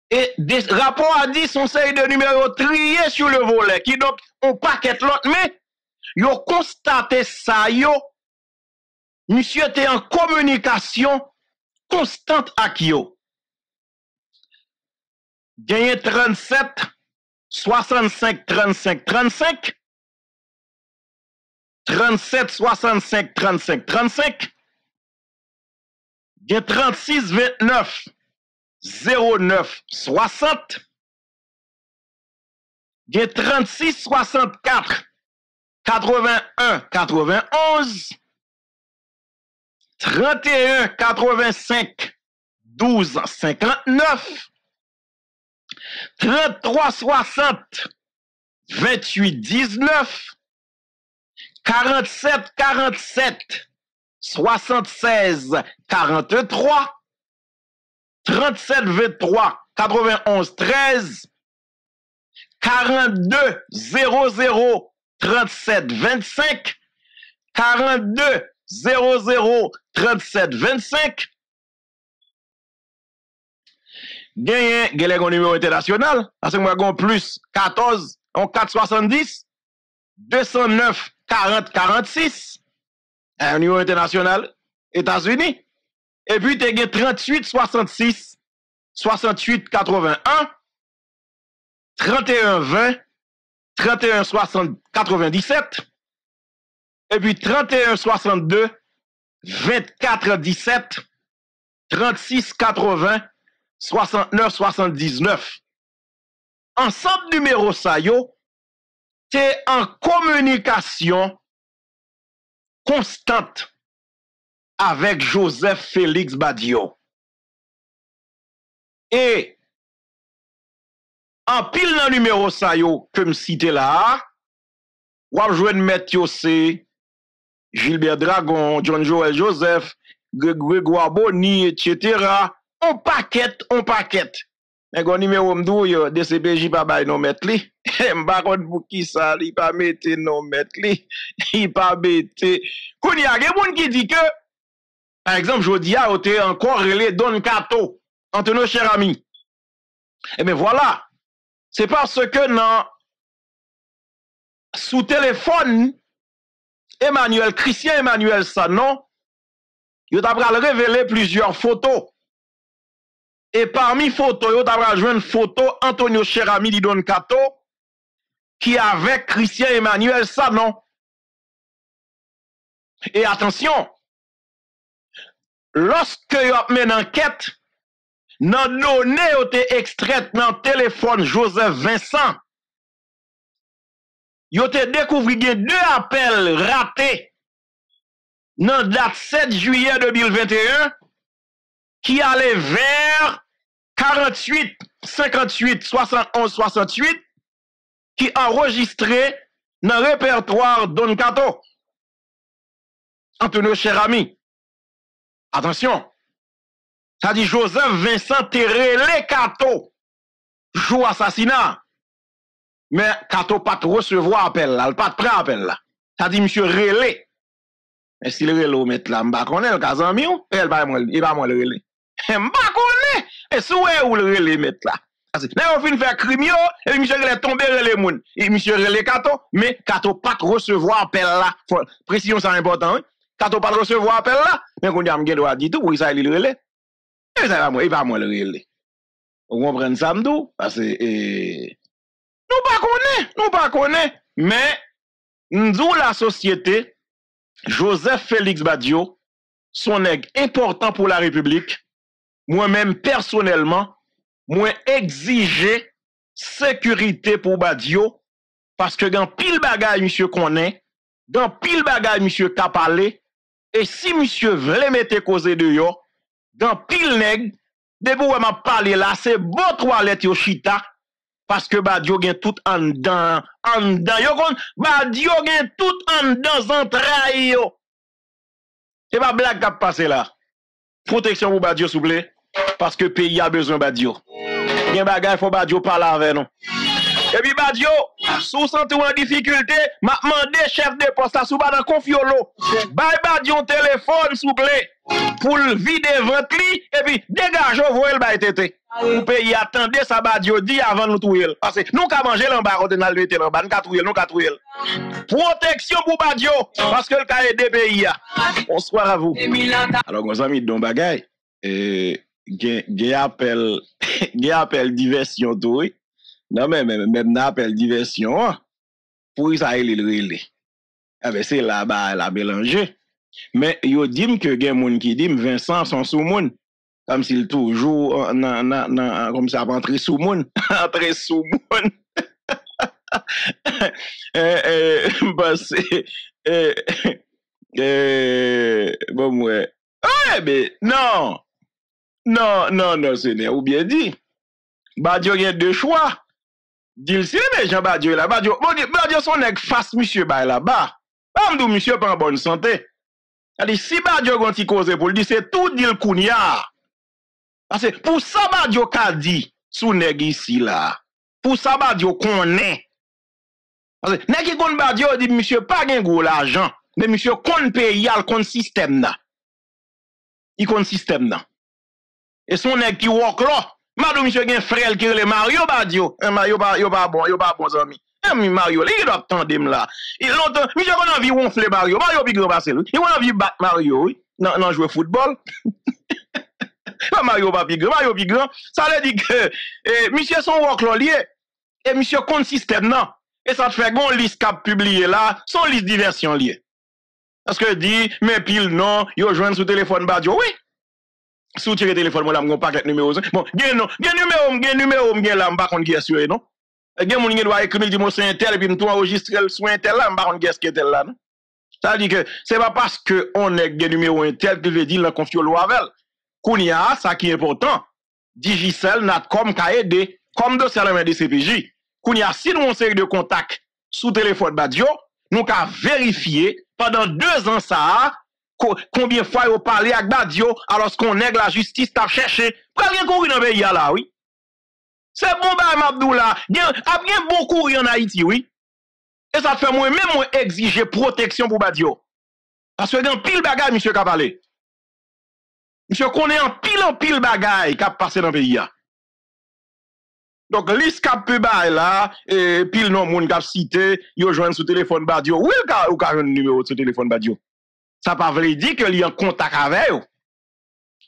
Et des rapports a dit son série de numéros triés sur le volet qui donc on paquette l'autre mais yo constaté ça yo monsieur t'es en communication constante avec yo. Gagné 37 65 35 35 37 65 35 35 Gagné 36 29 09 60 Gagné 36 64 81 91 31 85 12 59 33 60 28 19 47 47 76 43 37 23 91 13 42 00 37 25 42 00 37 25 Gagne un numéro international, parce que moi gon plus 14 en 470 209 40 46 un numéro international États-Unis et puis tu gagne 38 66 68 81 31 20 31 60 97 et puis 31 62 24 17 36 80 69 79 ensemble numéro ça yo t'es en communication constante avec Joseph Félix Badio et en pile dans numéro ça yo que me citer là ou a joindre Mathieu C Gilbert Dragon John Joel Joseph Grégoire Boni etc. On paquette. Mais gon numéro m'dou yo DCPJ pa bay non met li. M'pa konn pou ki ça li pa mette non met li. Il pa mette. Kounya gen moun ki di que par exemple jodi a ote encore relé Don Kato entre nos chers amis. Eh bien voilà. C'est parce que non sous téléphone Emmanuel Christian Emmanuel Sanon yo t'a pral révéler plusieurs photos. Et parmi photos, vous avez joué une photo Antonio Cherami di Don Kato qui avec Christian Emmanuel Sanon. Et attention, lorsque vous avez mené enquête, nan données ont été extraites dans le téléphone Joseph Vincent. Vous avez découvert deux appels ratés dans date 7 juillet 2021 qui allait vers 48, 58, 71, 68, qui enregistré dans le répertoire Don Kato. Entre nos chers amis, attention, ça dit Joseph Vincent Terrele Kato, joue assassinat. Mais Kato pas de recevoir appel là, il pas de prêt appel là. Ça dit monsieur Relé. Mais si le Relé met là, m'ba connaît, Kazami, il va moi le Relé. M'ba connaît. Et soué ou le relais met là. Là, on fin faire crime yo, et monsieur Relais tomber relais moun. Et monsieur Relais Kato, mais Kato pas recevoir appel là. Précision ça important. Kato pas recevoir appel là, mais qu'on a m'gen droit dit tout, oui ça il relais. Et ça va moi le relais. On comprend ça m'dou parce que nous pas connaît, mais nous la société Joseph Félix Badio son nèg important pour la République. Moi-même, personnellement, moi exige sécurité pour Badio, parce que dans pile bagay, monsieur, qu'on est, dans pile bagay monsieur ka parlé, et si monsieur veut mettre cause de yo, dans pile nèg, debout ou m'a parlé là, c'est bon toilette yo chita, parce que Badio gen tout en dedans yo kon, Badio gen tout en dedans entraille yo. C'est pas blague qui a passé là. Protection pour Badio s'il vous plaît, parce que pays a besoin Badio. Gen bagay faut Badio parler avec nous. Et puis Badio, sous sentez en difficulté, m'a demandé chef de poste à souba dans confiolo. Bye Badio téléphone s'il vous plaît pour le vider ventre li et puis dégagez voyez le bail tété. Pour payer attendez ça Badio dit avant nous trouver parce que nous ka manger l'en bas on a mettre l'en bas nous ka trouver. Protection pour Badio parce que le ka aider pays. Bonsoir à vous. Alors mes amis don bagay appel diversion tout oui. Non, mais même appel diversion, pour ça, il relé. Ah ben, c'est là, bah, la mélanger. Mais, yo dim que gen moun ki dim, Vincent son sous moun. Comme s'il toujours, comme ça, rentre sous moun. Rentre sous moun. Bon, ouais. Ah, ben, non, ce n'est ou bien dit. Badio y a deux choix. Dil si mais Jean Badio là Badio son nèg face monsieur ba là bas. Pam dou monsieur pas en bonne santé. Ali si Badio gon ti cause pour lui c'est tout dil kounya. Parce que pour ça Badio ka dit sou nèg ici là. Pour ça Badio connaît. Parce que nèg ki kon Badio dit monsieur pas gen gros l'argent, mais monsieur kon pays al kon système là. Il kon système là. Et son nèg ki wok là. Madou monsieur gen frère qui le Mario Badio, yo pas bon zami. Ami Mario, il doit tendre là. Il longtemps, monsieur qu'on envie ronfler Mario puis grand passer. Il on envie battre Mario, oui. Non jouer football. Mario pas grand. Ça veut dire que monsieur son workload et monsieur compte système non. Et ça fait gon liste cap publié là, son liste diversion lié. Parce que dit mais pile non, yo joindre sous téléphone Badio, oui. Sous tire téléphone moi là mon paquet numéro 5 bon gen numéro gen là m'pa konn ki assuré non gen moun gen doit écrire dit mon c'est tel puis nous enregistrer le soin tel là m'pa konn ki est-ce que tel là non ça dit que c'est pas parce que on est gen numéro tel que veut dire la confio lo avec kounia ça qui est important Digicel Natcom ka aider comme dossier la main de CPJ kounia si nous on série de contact sous téléphone Badio nous ka vérifier pendant 2 ans ça combien fois vous parlez avec Badio alors qu'on nèg la justice t'a cherché pour rien courir dans pays là oui c'est bon bah Mabdoula a bien bon courir en Haïti oui et ça fait moi même moi exiger protection pour Badio parce que dans pile bagay monsieur ka parlé monsieur connaît en pile bagay qui a passé dans pays là donc lis cap peu bay là et pile non moun k'ap cité yo joindre sous téléphone Badio oui ou ka joindre numéro sous téléphone Badio. Ça pas veut dire que li en contact avec vous.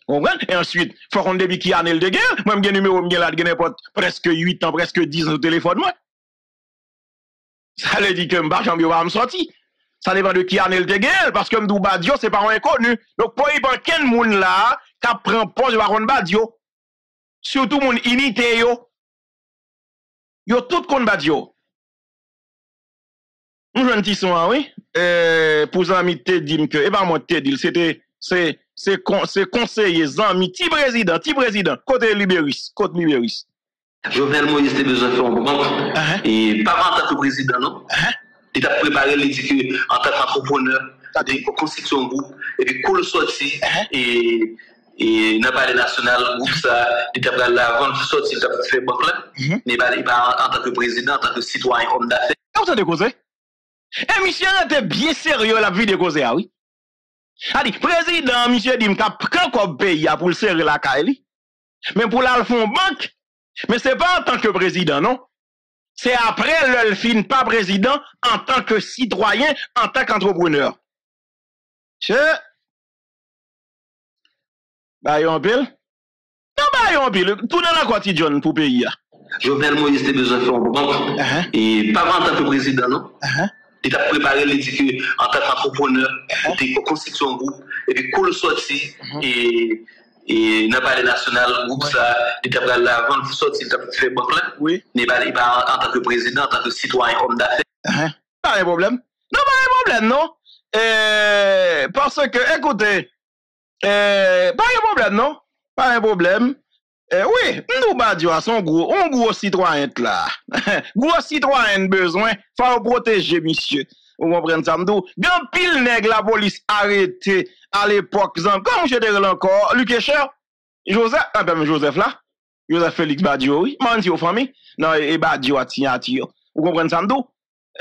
Comprenez? Et ensuite, faut qu'on débit qui année de guerre, moi j'ai numéro m'gen là n'importe presque 8 ans, presque 10 ans au téléphone moi. Ça veut dire que m'pa jamais va me sortir. Ça dépend de qui année de guerre parce que m'dou Badio c'est pas un inconnu. Donc pour y pas ken moun là qui prend poste par contre Badio. Surtout moun unité yo. Yo tout kon Badio. Nous jeune tisson oui. Pour zami te dit que et pas moi te dit c'était c'est conseiller zami ti président côté Libéris. Jovenel Moïse te besoin faire un moment et pas en tant que président non. Il a préparé les dit en tant qu'entrepreneur, il a constitué un groupe et puis qu'on le sorti et n'a pas les national groupe ça il a l'avant sorti ça fait banque là mais pas en tant que président en tant que citoyen homme d'affaires. Vous avez causé et monsieur était bien sérieux la vie de cause oui. Ali président monsieur dit m'ka prend comme pays pour le serrer la caille. Mais pour la fond banque, mais c'est pas en tant que président non. C'est après le fin pas président en tant que citoyen, en tant qu'entrepreneur. Che Bayon pile. Non bayon pile, tout dans la quotidienne pour pays. Jovenel Moïse était besoin faire banque et pas en tant que président non. Il a préparé les dit en tant qu'entrepreneur, il a constitué un groupe, et puis qu'on le sorti, et n'a pas les national groupe ça, il a l'avant de sortir, il a fait banque là, mais il va en tant que président, en tant que citoyen homme d'affaires. Pas de problème. Non, pas problème, non? Parce que, écoutez, pas de problème, non? Pas de problème. Oui, nous Badio son gros, on gros citoyen là. Gros citoyen besoin, faut protéger monsieur. Vous comprenez ça m'dou? Grand pile nèg la police arrêté à l'époque, comme je dirais encore, Luc Cher, Joseph, ah ben Joseph là, Joseph Félix Badio, oui, menti aux famille. Non, et Badio a tiré à tire. Vous comprenez ça m'dou?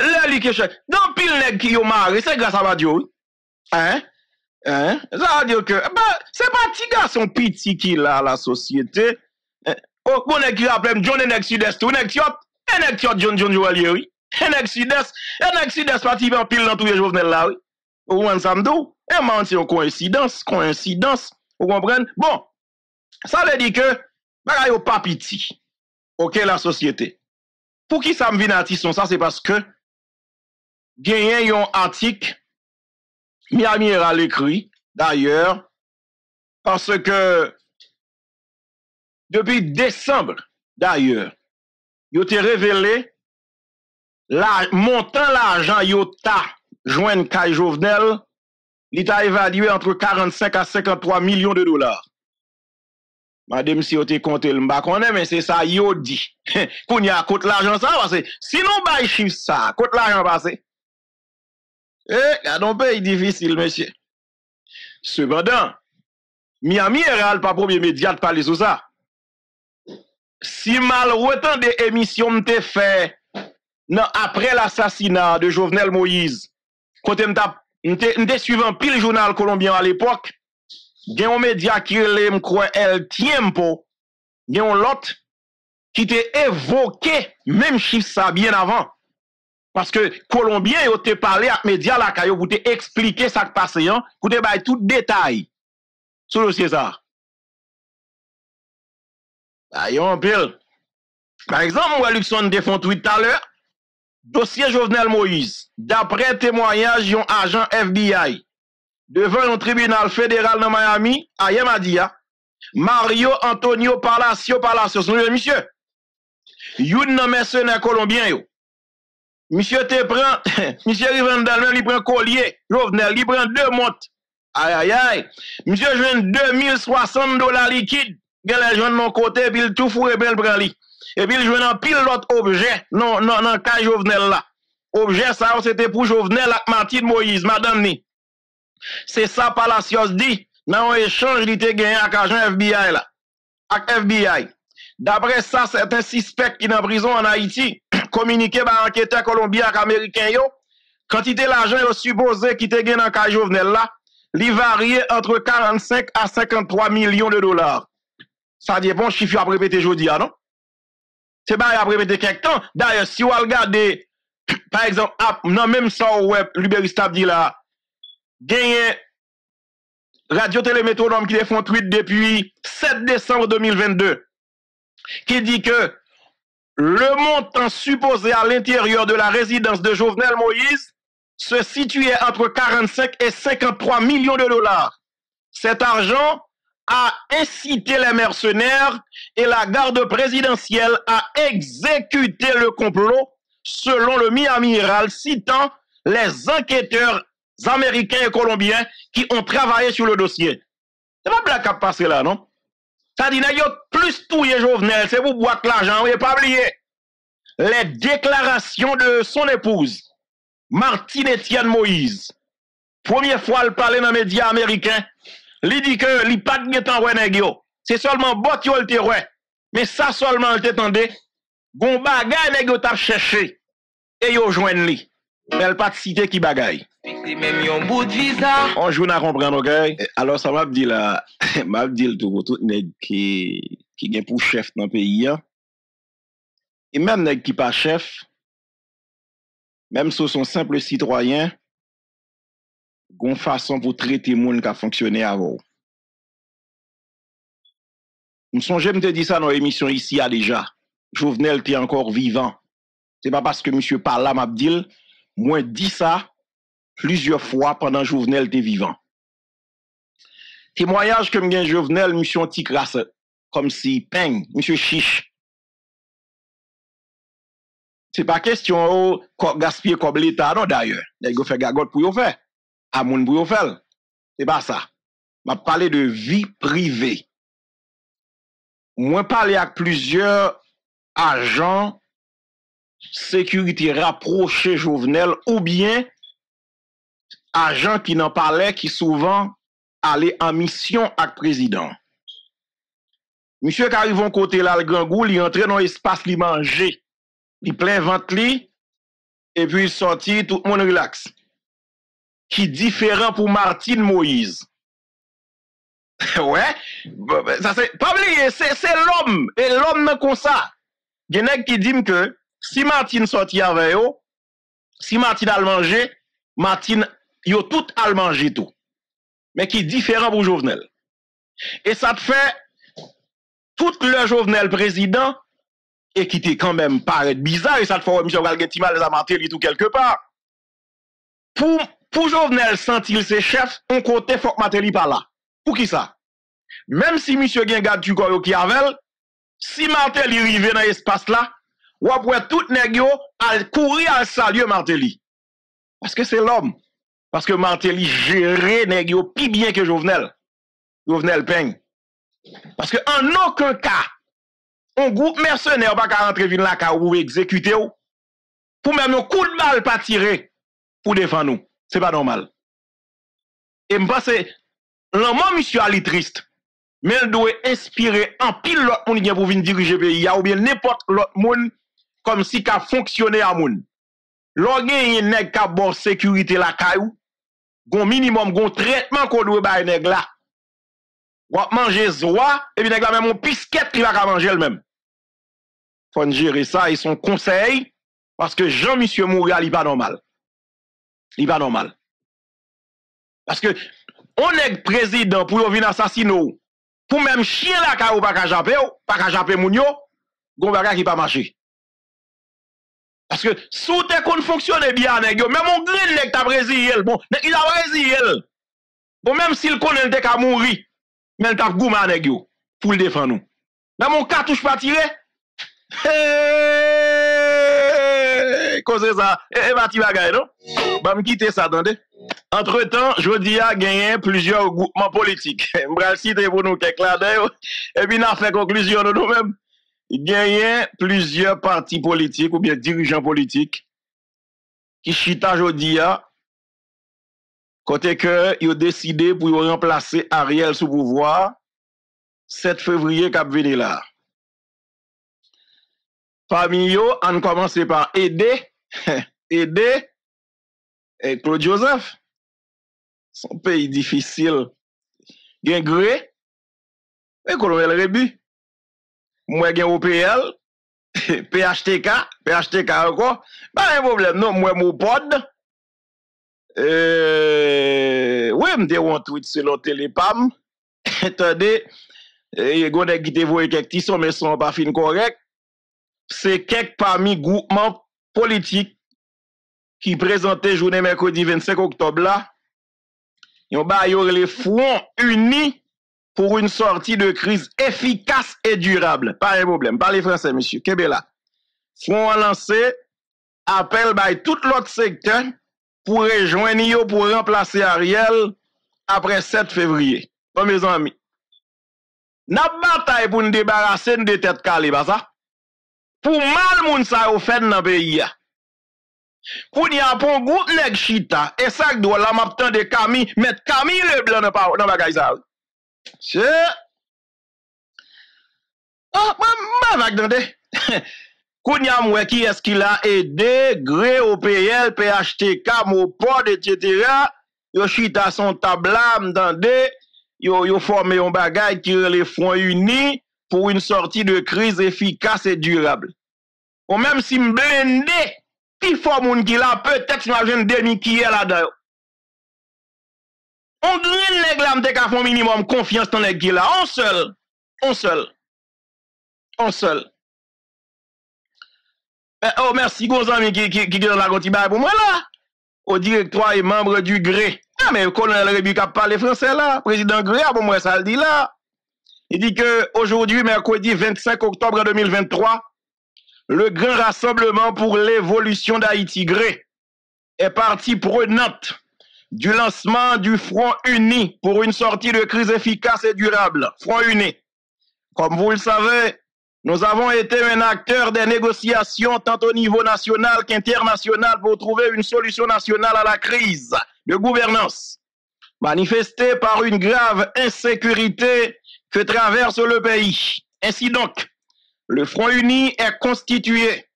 Là Luc Cher, grand pile nèg qui yo marré, c'est grâce à Badio, oui. Hein? Hein? Ça veut dire que, bah, c'est pas petit garçon petit qui là, la société. Oh, bon, nèg qui rappelle, John et nèg sud-est, ou nèg tiot, et nèg tiot, John Joalier, oui. Et nèg sud-est, parti en pile dans tous les Jovenel là, oui. Ou on samdou, et man, c'est une coïncidence, vous comprenez? Bon, ça veut dire que, bah, yo pas petit. Ok, la société. Pour qui ça me vient à tisson, ça, c'est parce que, gagné yon article, Miami a l'écrit, d'ailleurs, parce que depuis décembre, d'ailleurs, il a révélé la montant l'argent yota joint Kay Jovenel, il a évalué entre 45 à 53 millions de dollars. Madame, si vous te compté le m'a connaît, mais c'est ça, yo dit. Qu'on y a contre l'argent ça, parce que sinon, bah, chiffre ça, contre l'argent passé. Eh, un pays difficile, monsieur. Cependant, Miami RL pas premier média de parler sur ça. Si mal autant des émissions m'te fait après l'assassinat de Jovenel Moïse, quand m'te suivant pile journal colombien à l'époque, gen un média qui relève m'croit El Tiempo, gen un lot qui te évoqué même chiffre ça bien avant. Parce que Colombien yo te parlé avec média la kayo pour te expliquer ça qui passé hein, pour te bailler tout détail sur le dossier ça. Ayon pile. Par exemple, moi Luxon défend tweet tout à l'heure, dossier Jovenel Moïse, d'après témoignage d'un agent FBI devant un tribunal fédéral dans Miami, Ayem Adia, Mario Antonio Palacio, son monsieur. Youn nan mercenaire colombien yo. Monsieur te prend, monsieur Rivendal, il prend collier, Jovenel, il prend deux montes. Aïe, aïe, aïe. Monsieur jouen $2060 liquide. Il a jouen mon côté, puis il tout fourre, et puis il prend li. Et puis il jouen en pile l'autre objet. Non, non, non, quand Jovenel là. Objet, ça, c'était pour Jovenel, la Martine Moïse, madame ni. C'est ça, Palacios dit. Dans un échange, il te gagné avec agent FBI là. Avec FBI. D'après ça, certains suspects qui sont en prison en Haïti. Communiqué par enquêteur colombien et américain yo, quantité l'argent supposé qui te gagne dans Kay Jovenel là, li varie entre 45 à 53 millions de dollars. Ça dit bon chiffre à répéter jodi non? C'est pas à répéter quelque temps. D'ailleurs, si vous regardez par exemple non même ça web Liberista dit là, gagne Radio Télémétronome qui font tweet depuis 7 décembre 2022 qui dit que le montant supposé à l'intérieur de la résidence de Jovenel Moïse se situait entre 45 et 53 millions de dollars. Cet argent a incité les mercenaires et la garde présidentielle à exécuter le complot, selon le Miami Herald, citant les enquêteurs américains et colombiens qui ont travaillé sur le dossier. C'est pas blague à passer là, non? Ça dit, il y a plus tout les Jovenel, c'est pour boire l'argent, et pas oublier les déclarations de son épouse, Martine Etienne Moïse. Première fois, elle parlait dans les médias américains, elle dit que li pas de temps renégio. C'est seulement bot yo le terroir. Mais ça seulement, elle t'entendait, gon bagay négio t'a cherché, et yo joigne li. Elle pas de cité qui bagaille. On joue à comprendre, ok? Alors, ça m'a dit là, m'a dit le tout nèg qui gen pour chef dans le pays. Et même nèg qui pas chef, même si son simple citoyen, gon façon pour traiter moun qui a fonctionné avant. M'songe me te dit ça dans l'émission ici a déjà. Jovenel t'es encore vivant. C'est pas parce que monsieur par là m'a dit, moi dit ça plusieurs fois pendant Jovenel était vivant. Témoignage que m'gain Jovenel, monsieur Anticrasse, comme si peng, monsieur Chiche. C'est pas question de gaspiller comme l'État, non d'ailleurs. Il faut faire gagote pour y faire. À moun pour y faire. C'est pas ça. Je parle de vie privée. Moi, parler avec plusieurs agents sécurité rapprochés Jovenel ou bien agents qui n'en parlaient qui souvent allaient en mission avec le président. Monsieur qui arrive côté là, le grand goût, il entre dans l'espace, il mange. Il plein ventre et puis il sortit, tout le monde relax. Qui différent pour Martine Moïse. Ouais, ça c'est pas oublié, c'est l'homme et l'homme n'est comme ça. Il y en a qui disent que si Martine sortit avec eux, si Martine a mangé, Martine yo tout a mangé tout. Mais qui différent pour Jovenel. Et ça te fait tout le Jovenel président et qui t'est quand même paraît bizarre et ça te fait monsieur Galgetti mal les amateurs tout quelque part. Pour Jovenel sentir ses chefs, on côté faut que Matéli par là. Pour qui ça? Même si monsieur Gengad du Goyo qui avait, si Martelly arrive dans l'espace là, ou après tout nèg yo al courir à saluer Martelly. Parce que c'est l'homme. Parce que Martelly gère nèg yo plus bien que Jovenel. Jovenel peigne. Parce que en aucun cas, un groupe mercenaire pas qu'à rentrer vin la ka ou exécuter ou. Pour même un coup de balle pas tirer pour défendre nous. C'est pas normal. Et me pense l'homme, monsieur, Ali triste, mais il doit inspirer en pile l'autre monde pour venir diriger le pays, ou bien n'importe l'autre monde, comme si qu'a fonctionné à moun. L'on gen nèg ka bon sécurité la kayou, gon minimum, gon traitement qu'on doit bay nèg la. Ou manger zwa, et puis nèg la même on pisquette qui va ka manger elle-même. Faut gérer ça, ils sont conseils, parce que Jean-Monsieur Mourial, il pas normal. Il pas normal. Parce que, on est président pour venir assassiner. Pour même chien la ka ou pas ka japper, pas ka japper moun yo, gon baga ki pas marché. Parce que sous te kon fonctionne bien nèg yo, même on green nèg ta brésil, bon, il a brésil. Bon même s'il connaît te ka mourir, mais il t'a gouma nèg yo pour le défendre nous. Même on cartouche pas tiré. Cause ça, et bati bagay non? Ba me quitter ça, attendez. Entre-temps, Jodi a gagné plusieurs groupements politiques. M'bral citer pour nous quelques là d'ailleurs. Et puis, n'a fait conclusion de nous-mêmes. Gagné plusieurs partis politiques ou bien dirigeants politiques qui chita Jodi a côté que ils ont décidé pour remplacer Ariel sous pouvoir 7 février qui a venu là. Parmi eux, on commence par aider et Claude Joseph. Son pays difficile. Gen gré. Et colonel Rebu. Moi gen OPL. PHTK. PHTK encore. Pas de problème. Non, moi mon pod. Oui, m'de ou en tweet selon Télépam. Attendez. Yon de gite voye quelques tissons, mais sont pas fin correct. C'est quelques parmi groupements politiques qui présentaient journée mercredi 25 octobre là. Yon ba yon les fronts unis pour une sortie de crise efficace et durable. Pas un problème. Parlez français, monsieur. Kebela. Front a lancé appel by tout l'autre secteur pour rejoindre yon pour remplacer Ariel après 7 février. Bon, mes amis. N'a bataille pour nous débarrasser de tête calée, pas ça? Pour mal moun sa yon fait dans le pays. Pour n'y a pas un groupe nèg chita, et ça doit la map tan de Camille, mettre Camille le blanc dans bagay sa. Ah, ma vague d'ande. Kounya moué qui est-ce qu'il a aidé, gré OPL, PHTK, Mopod, etc. Yo chita son tablam d'ande, yo formé un bagay qui les fronts unis pour une sortie de crise efficace et durable. Ou même si m'blende, il faut moun ki la peut-être imagine demi qui est là dedans. On green nèg la m'te ka fon minimum confiance dans nèg ki la, on seul. Oh merci gros ami qui dans la gonti bail pour moi là. Au directoire et membre du gré. Ah mais colonel Rebu ka parler français là, président gré pour moi ça le dit là. Il dit que aujourd'hui mercredi 25 octobre 2023 le grand rassemblement pour l'évolution d'Haïti Gré est partie prenante du lancement du Front Uni pour une sortie de crise efficace et durable. Front Uni. Comme vous le savez, nous avons été un acteur des négociations tant au niveau national qu'international pour trouver une solution nationale à la crise de gouvernance, manifestée par une grave insécurité que traverse le pays. Ainsi donc, le Front Uni est constitué.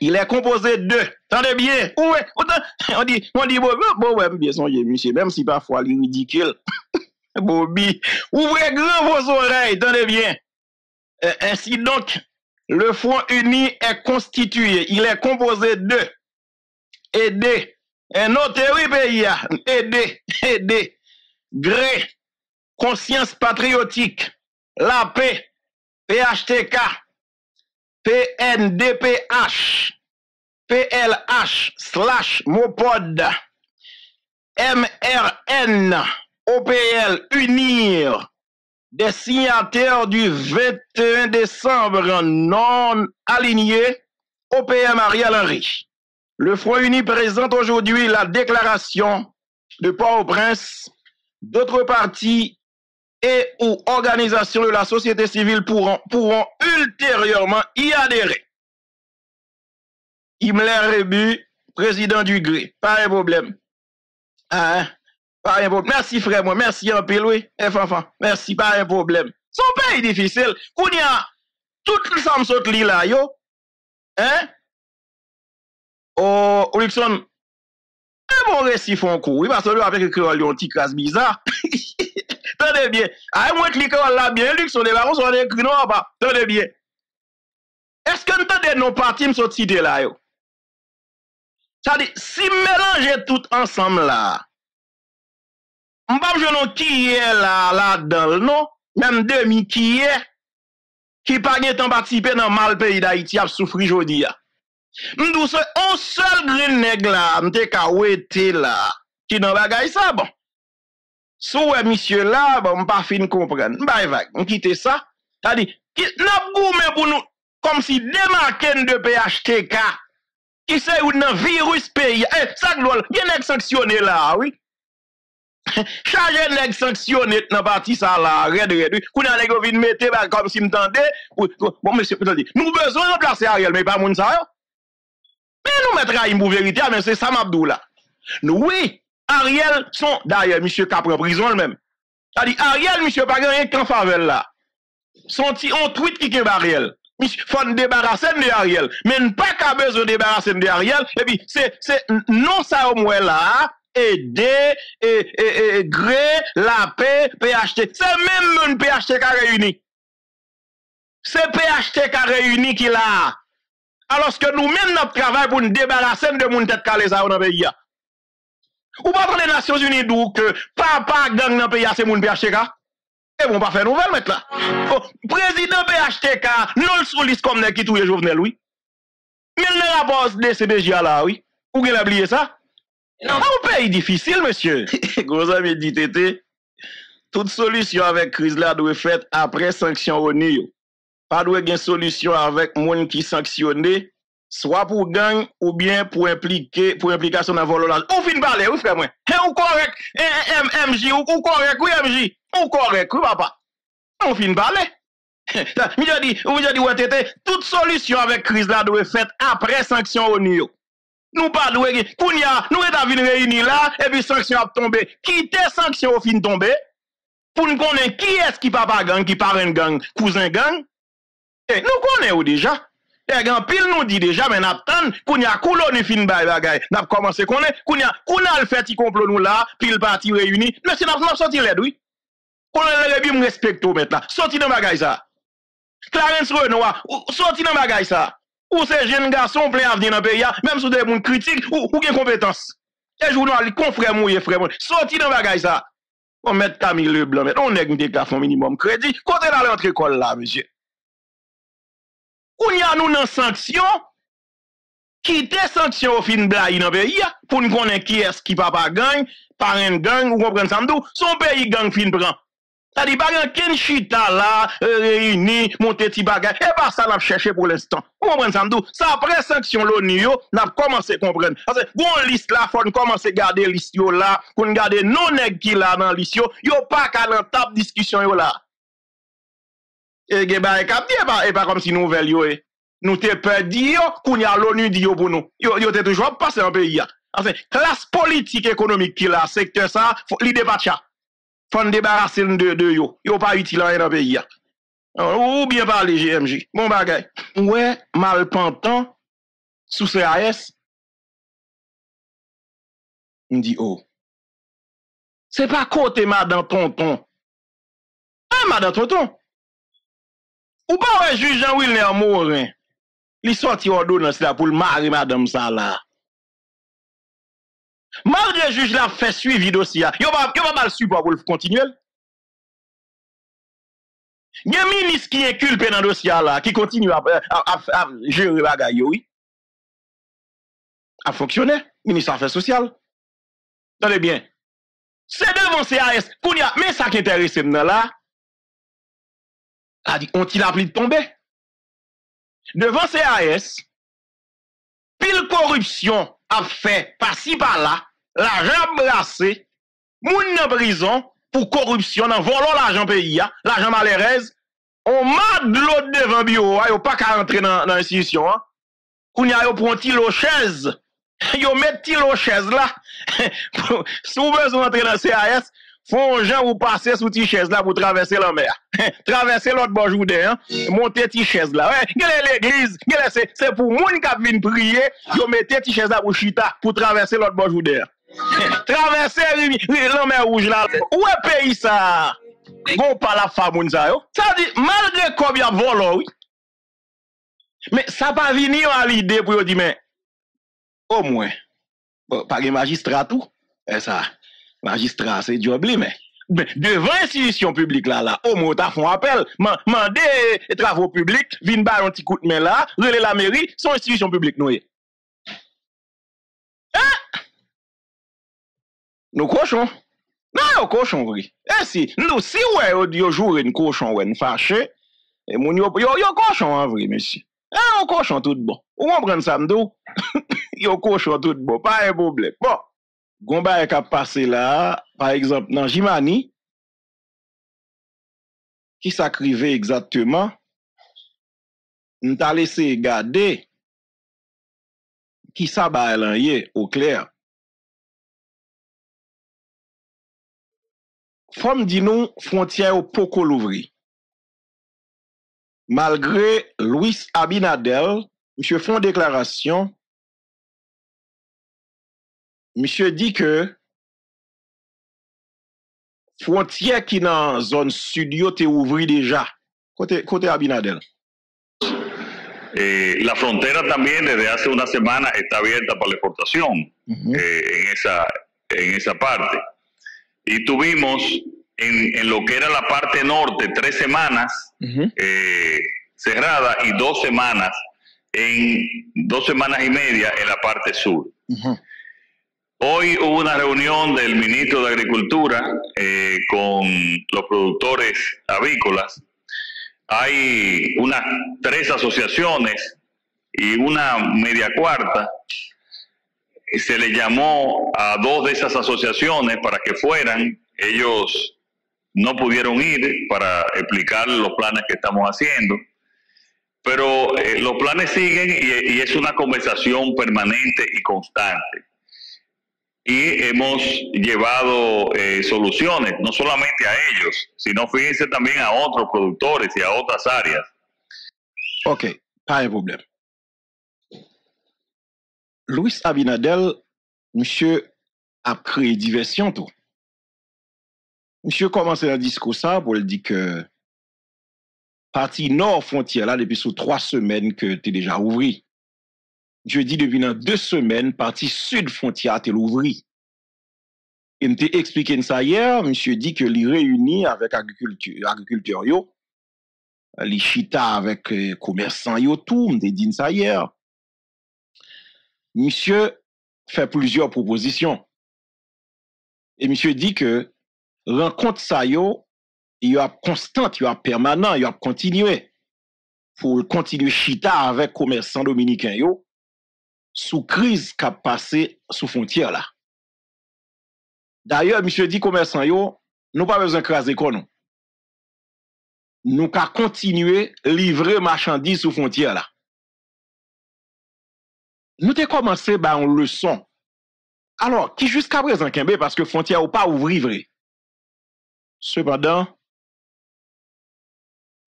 Il est composé de, attendez bien, ouais, on dit, bon, ouais, bien songer, monsieur, même si parfois il est ridicule. Bobby, ouvrez grand vos oreilles, attendez bien. Ainsi donc, le Front Uni est constitué. Il est composé de aider, un autre pays, aider, gré, conscience patriotique, la paix, PHTK, PNDPH, PLH/Mopod, MRN, OPL, Unir, des signataires du 21 décembre non alignés, OPM Ariel Henry. Le Front Uni présente aujourd'hui la déclaration de Port-au-Prince, d'autres partis et ou organisations de la société civile pourront ultérieurement y adhérer. Himmler Rebu, président du Gré, pas un problème. Hein? Pas un problème. Merci frère, moi, merci en pile, oui, enfant, merci, pas un problème. Son pays difficile, Kounia, tout le sam saute li là, yo. Hein? Oh, Olixon, un bon récit font coup, oui, parce que avec le créole, yon ti casse bizarre. Tenez bien. Ah, moi, cliquez là bien, Luc, on est là, on est écrit, non, pas. Tenez bien. Est-ce que nous t'en nos partis, me sortent cité là, yo? Ça dit, si mélanger tout ensemble là, m'bam, je n'en qui est là, dedans non? Même demi qui est, qui pas gagne temps participer dans mal pays d'Haïti, a souffri jodi a. M'dou se, on seul green nèg là, m'te ka wete là, qui dans bagay ça, bon. Sou e monsieur là, bon, m'pas fin comprendre. M'bay vague, m'quitte ça. Ça dit, n'a goumé pour nous, comme si démarqué de PHTK, qui c'est ou nan virus pays. Eh, ça glol, gen nèg sanctionné là, oui. Chargé nèg sanctionné nan parti ça là, red. Kou nan nèg vin mette ba comme si m'tendait. Bon monsieur, attendez. Nous besoin remplacer Ariel, mais pas moun ça yo. Mais nous mettra une vérité, mais c'est ça m'abdou là. Nous oui. Ariel sont d'ailleurs monsieur Capron prison le même. C'est-à-dire Ariel monsieur pas rien qu'en faveur là. Son ti on tweet qui est Ariel. Monsieur faut débarrasser de Ariel, mais pas qu'à besoin débarrasser de Ariel et puis c'est non ça au moins là aider et gré la paix PHT. C'est même une PHTK réunie. C'est PHTK réunie qui là. Alors que nous-mêmes notre travail pour nous débarrasser de mon tête calé ça dans pays. Ou pas dans les Nations Unies d'où que papa gang dans le pays, c'est mon PHTK? Et bon, pas faire nouvelle, mettre là. Président PHTK, non sous liste comme qui touye Jovenel, oui. Mais le rapport de CBJ là, oui. Ou qu'il a oublié ça? Non, un pays difficile, monsieur. Gros ami dit tété, toute solution avec crise là doit faite après sanction ONU. Pas doit une solution avec moun qui sanctionné. Soit pour gang ou bien pour impliquer pour implication dans vololage. On fin parler, oui frère moi. Et on correct MJ ou correct oui MJ. On correct oui papa. On fin parler. Mi dit ouais tété, toute solution avec crise là doit faite après sanction ONU. Nous pas doit kounya, nous est vinn réunir là et puis sanction a tombé. Qui te sanction au fin tomber pour nous connaître qui est-ce qui papa gang, qui parrain gang, cousin gang. Et nous connaissons déjà. Et grand pile nous dit déjà mais n'attend qu'on y a coulonne fin bagay n'a commencé connait qu'on a le fait ti complot nous là pile parti réuni mais c'est n'a sorti l'aide oui qu'on le bien me respecte au mettre là sorti dans bagay ça Clarence Renoir sorti dans bagay ça ou ces jeunes garçons plein avenir dans pays même sous des monde critique ou gain compétence et journal confrère mouye frère sorti dans bagay ça on mettre Camille Leblanc on nèg décafon minimum crédit côté dans l'entrée école là monsieur. Ou y a nous nan sanction, qui te sanction au fin blaye dans pays, pour nous connaître qui est-ce qui papa gang, parrain gang, ou comprenez ça, son pays gang fin prend. Ça dit, pas qu'un chita là, réuni, monter petit bagage. Et pas ça, l'a cherché pour l'instant. Vous comprenez ça, m'dou? Ça, après sanction, l'ONU, n'a commencé à comprendre. Parce que, bon, liste là, faut commencer à garder liste là, qu'on garde non-nèg qui là dans liste, yo pas qu'à l'entable discussion yo là. Et, pas comme si nouvelle yo, nous te perdu, qu'on y a l'ONU dit yo pour nous. Yo te toujours passé en pays là. Enfin, classe politique économique qui là, secteur ça, l'idée pas ça. Faut débarrasser de yo. Yo pas utile en un pays. Ou bien parler GMJ. Bon bagay. Ouais, mal pentant sous CAS. On dit oh. C'est pas côté madame tonton. Ah madame tonton. Ou pas un juge Jean-Wilner Morin. Li sorti ordonnance là pour le mari madame ça là. Mal de juge la fait suivi dossier. Yo va mal support pour continuer. Il y a un ministre qui est inculpé dans le dossier là, qui continue à gérer bagay yo, oui. A fonctionner, ministre affaires sociales. Tenez bien. C'est devant CAS kounya, mais ça qui intéresse maintenant là. A dit ont-ils appris de tomber? Devant CAS pile corruption a fait par-ci par-là, l'argent brassé, moun en prison pour corruption, en volant l'argent pays, l'argent malheureuse, on m'a de l'autre devant bureau, yo pas qu'à rentrer dans l'institution. Koun ya yo prend ti lo chaise, yo met ti lo chaise là, si vous besoin d'entrer dans CAS, font gens ou passer sous ti chaise là pour traverser la mer. Traverser l'autre bon journée, hein, monter ti chaise là. Ouais, l'église, c'est pour moun qui vient prier, yo mettez ti chaise là pour chita pour traverser l'autre bon journée. Traverser la mer rouge là. Où est pays ça? Gon pas la famoun ça yo. Ça dit malgré combien volo oui. Mais ça pas venir à l'idée pour dire mais au moins pas de magistrat tout. Et ça magistrat c'est job li mais devant institution publique là au moins ta font appel mandé travaux publics vinn ba un petit coup de main là relé la mairie son institution publique nous nous cochons non cochon oui et si nous si ouais audio jour une cochon ouais fâché et mon yo cochon en vrai monsieur un cochon tout bon on comprend ça m'dou yo cochon tout bon pas un problème bon Gomba est passé là, par exemple, dans Jimani, qui s'acrivait exactement, nous t'a laissé garder qui s'abaye au clair. Femme dit nous, frontière au Poko l'ouvri. Malgré Luis Abinadel, monsieur font déclaration. Monsieur dit que frontière qui dans zone sud est ouverte déjà côté Abinadel. La frontera también desde hace una semana está abierta para la exportación en esa parte. Y tuvimos en lo que era la parte norte 3 semanas cerrada y 2 semanas en 2 semanas y media en la parte sur. Hoy hubo una reunión del ministro de Agricultura con los productores avícolas. Hay unas 3 asociaciones y una media cuarta. Se le llamó a 2 de esas asociaciones para que fueran. Ellos no pudieron ir para explicarles los planes que estamos haciendo. Pero los planes siguen y es una conversación permanente y constante. Y hemos llevado soluciones, no solamente a ellos, sino fíjense también a otros productores y a otras áreas. Ok, pas de problème. Luis Abinadel, monsieur, a créé diversion tout. Monsieur commence un discours ça pour le dire que partie nord frontière là depuis sous 3 semaines que tu es déjà ouvert. Je dis depuis dans 2 semaines, partie sud frontière a-t-elle ouvert. Il m'a expliqué ça hier, monsieur dit que l'y réunit avec agriculteurs, l'y chita avec commerçants, tout, m'a dit ça hier. Monsieur fait plusieurs propositions. Et monsieur dit que rencontre ça, il y a constante, il y a permanent, il y a continué. Pour continuer chita avec commerçants dominicains yo sous crise qui a passé sous frontière là. D'ailleurs, monsieur dit commerçants yo, nous pas besoin craser kon nous. Nous ka continuer livrer marchandises sous frontière là. Nous t'ai commencé ba une leçon. Alors, qui jusqu'à présent kembe parce que frontière ou pas ouvrir vrai. Cependant,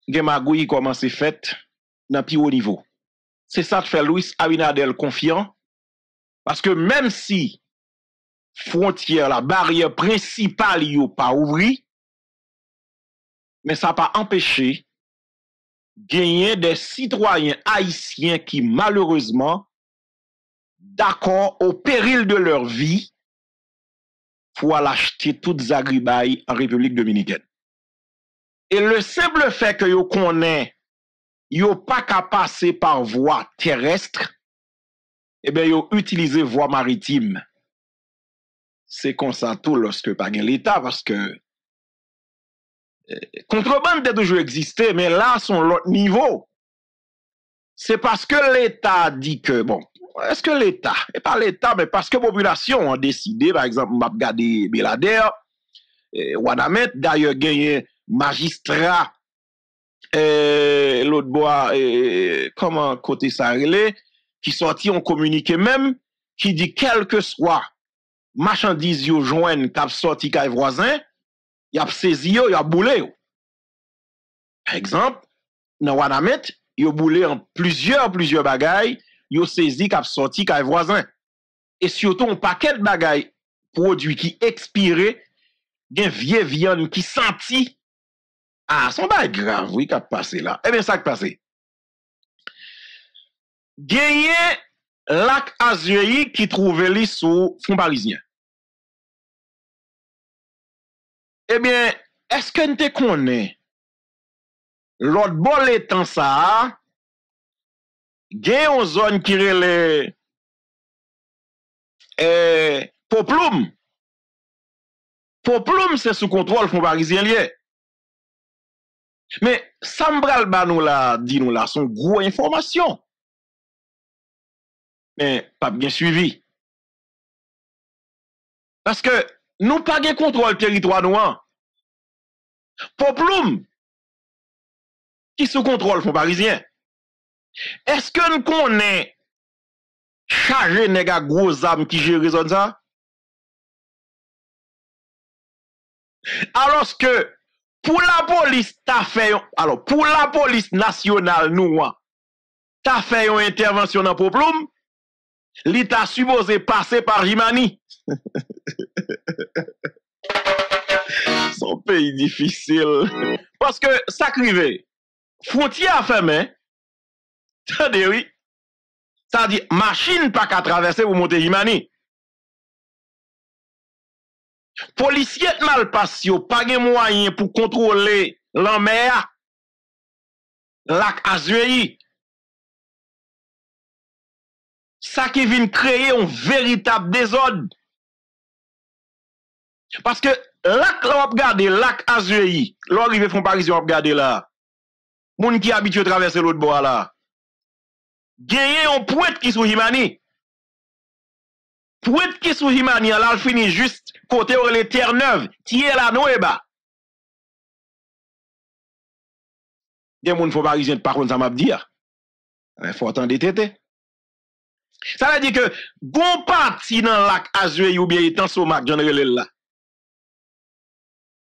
Gemagouille commence fait dans plus haut niveau. C'est ça que fait Luis Abinadel confiant. Parce que même si frontière, la barrière principale n'est pas ouvrie, mais ça n'a pas empêché gagner des citoyens haïtiens qui malheureusement, d'accord au péril de leur vie, pour aller acheter toutes agribailles en République dominicaine. Et le simple fait que vous connaissez, vous n'avez pas qu'à passer par voie terrestre, eh bien, vous utilisez voie maritime. C'est comme ça tout lorsque vous n'avez pas l'État, parce que contrebande a toujours existé, mais là, c'est l'autre niveau. C'est parce que l'État dit que, bon, est-ce que l'État, et pas l'État, mais parce que la population a décidé, par exemple, m'a regardé Belader, Wanamet, d'ailleurs, gagné. Magistrat, l'autre bois, comment côté ça relé, qui sorti en communiqué même, qui dit quel que soit marchandise yo joine k'ap sorti kay voisin, y a saisi yo, y a boulé yo. Par exemple, dans Wanamet, yo boulé en plusieurs bagailles, yo saisi k'ap sorti kay voisin. Et surtout un paquet de bagailles produits qui expiré, gen vieux viande qui senti. Ah, son bail grave, oui, qui a passé là. Eh bien, ça qui a passé. Gagné lac Azuri qui trouvait lui sous fond parisien. Eh bien, est-ce que nous te connaissons? L'autre bol étant ça, gagné en zone qui relève Poploum. Poploum, c'est sous contrôle fond parisien lié. Mais Sambral Banou la dit nous là son gros information. Mais pas bien suivi. Parce que nous pas de contrôle territoire nous. Poploum qui sous contrôle font parisien. Est-ce que nous connaissons chargé nèga gros âme qui gère zone ça? Alors que pour la police, t'as fait yon, alors, pour la police nationale, nous, t'as fait une intervention dans Poploum, li t'a supposé passer par Jimani. Son pays difficile. Parce que, ça crivé, frontière fermée, t'as dit oui, ça dit, machine pas qu'à traverser pour monter Jimani. Policiers mal passés, pas de moyens pour contrôler la mer, lac Azuri. Ça qui vient créer un véritable désordre. Parce que lac là, on regarde lac Azuri, l'arrivée font parisien, on regarde là. Moun qui habitué à traverser l'autre bord là. Gagné un pointe qui sous Jimani. Pointe qui sous Jimani, là, finit juste. Côté ou les Terre-Neuve, tiye la noeba. Des moun font parisien par contre ça m'a dire. Faut attendre tété. Ça veut dire que bon parti dans lac Azuri ou bien étant somak j'en relèl là.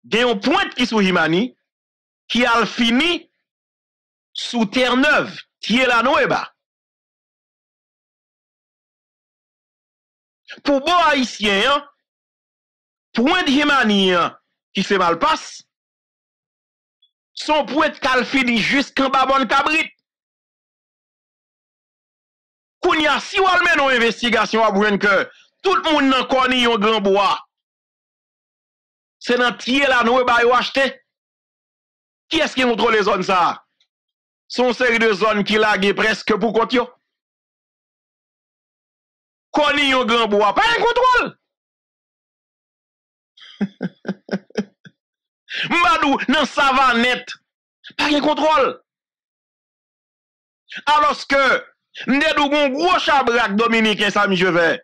Gen yon pointe qui sou Jimani qui al fini sous Terre-Neuve, tiye la noeba. Pour bon haïtien, hein, point de Jimani qui se mal passe, son point kal fini jusqu'en bas bon cabrit. Kounya si ou al men une investigation à bouen que tout le monde nan koni yon grand bois. C'est nan tiye la nou ba yo acheter. Qui est-ce qui contrôle les zones ça? Son série de zones qui lagué presque pour compte yo. Koni yon grand bois, pas un contrôle. Mbadou nan savanette, pas de contrôle. Alors que, m'de dougon gros chabrak dominicain ça je vais.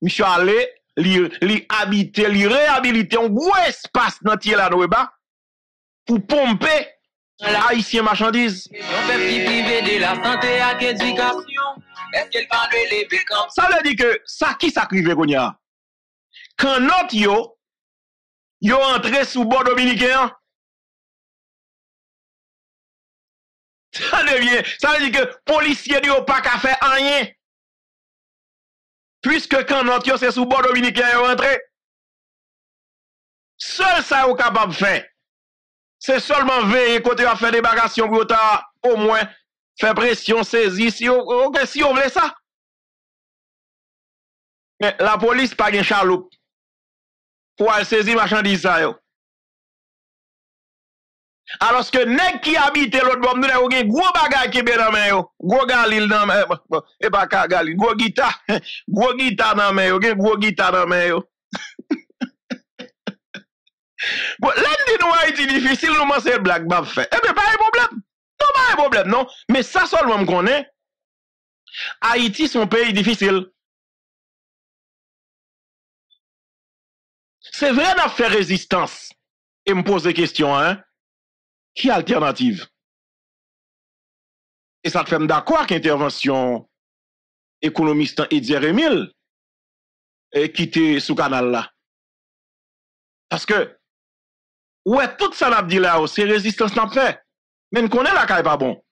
Monsieur allé, li habite, li réhabilite un gros espace dans tié la douba pour pomper haïtien marchandise. Ça veut dire que ça qui s'acrive konya. Quand notre yo entré sous bord dominicain. Ça veut dire que policiers n'ont pas qu'à faire rien. Puisque quand notre c'est sous bord dominicain yo rentré. Seul ça yo capable faire. C'est seulement veiller côté à faire débarcation pour ta au moins faire pression saisir si on veut ça. Mais la police pas gen chaloupe pour aller saisir marchandise ça yo. Alors que nèg qui habite l'autre bord nous a gen gros bagay qui ben nan men yo, gros galil nan et pas ka galil, gros guitar nan men yo, gen gros guitar nan men yo. Bon, l'un nous Haïti difficile, nous manquons blague, bah fait. Eh bien, pas de problème. Non, pas de problème, non. Mais ça seulement me connaît. Haïti, son pays difficile. C'est vrai d'en faire résistance. Et me pose des questions, hein. Qui alternative? Et ça te fait d'accord qu'intervention économiste Edir Emile quitte ce canal-là. Parce que, ouais, tout ça n'a dit là, c'est résistance n'a fait. Mais nous connaissons la caille pas bon.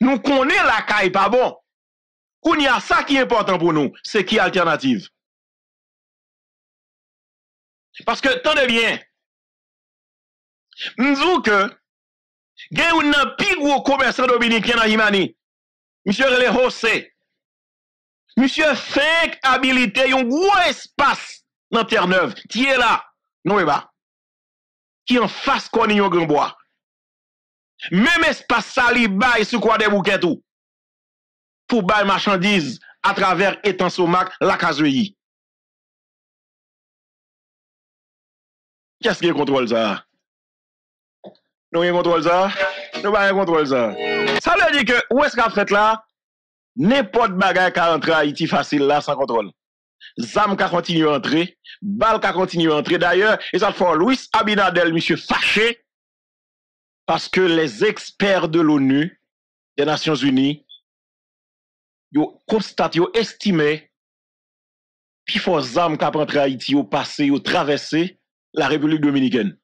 Nous connaissons la caille pas bon. Qu'on y a ça qui est important pour nous, c'est qui alternative. Parce que, tenez bien, nous disons que, il y a un plus gros commerçant dominicain dans Himani. Monsieur Relé José. Monsieur Fink habilité un gros espace dans Terre-Neuve. Qui est là? Non, mais bah. Qui en face qu'on y a un bois. Même espace sali bail sous quoi des bouquets tout. Pour bail marchandises à travers étang somac la Kazouyi. Qu'est-ce qui contrôle ça? Nous y contrôle ça? Nous pas contrôle ça. Ça veut dire que où est-ce qu'on fait là? N'importe bagay ka entre Haïti facile là sans contrôle. Zam ka continue à entrer, bal ka continue à entrer d'ailleurs, et ça fait Luis Abinadel, monsieur fâché, parce que les experts de l'ONU, des Nations Unies, yo constate, yo estimé, puis faut zam ka entre Haïti, yo passé, yo traversé la République Dominicaine.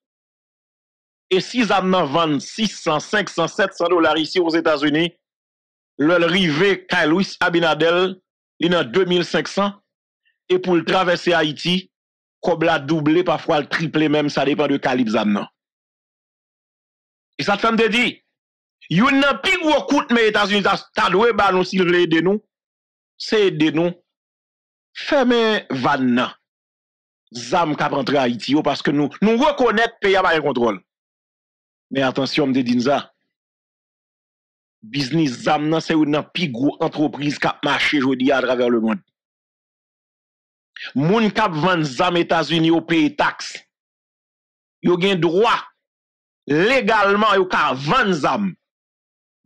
Et si zam nan vend 600, 500, 700 dollars ici aux États-Unis, le rivé Kay Luis Abinadel, il a 2500, et pour le traverser Haïti, comme la doublé, parfois le triplé même, ça dépend de calibre zam. Et ça te fait me dire, you n'a plus gros coup de mes États-Unis, t'as doué ballon s'il veut aider nous, c'est aider nous, fermez vanna, zam kap rentre Haïti, parce que nous reconnaissons le pays à pas de contrôle. Mais attention, me dit ça. Business Zamnan, c'est une plus grosse entreprise qui a marché aujourd'hui à travers le monde. Moun kap vend zam États-Unis au pays taxe. Yo gen droit légalement yo ka vend zam.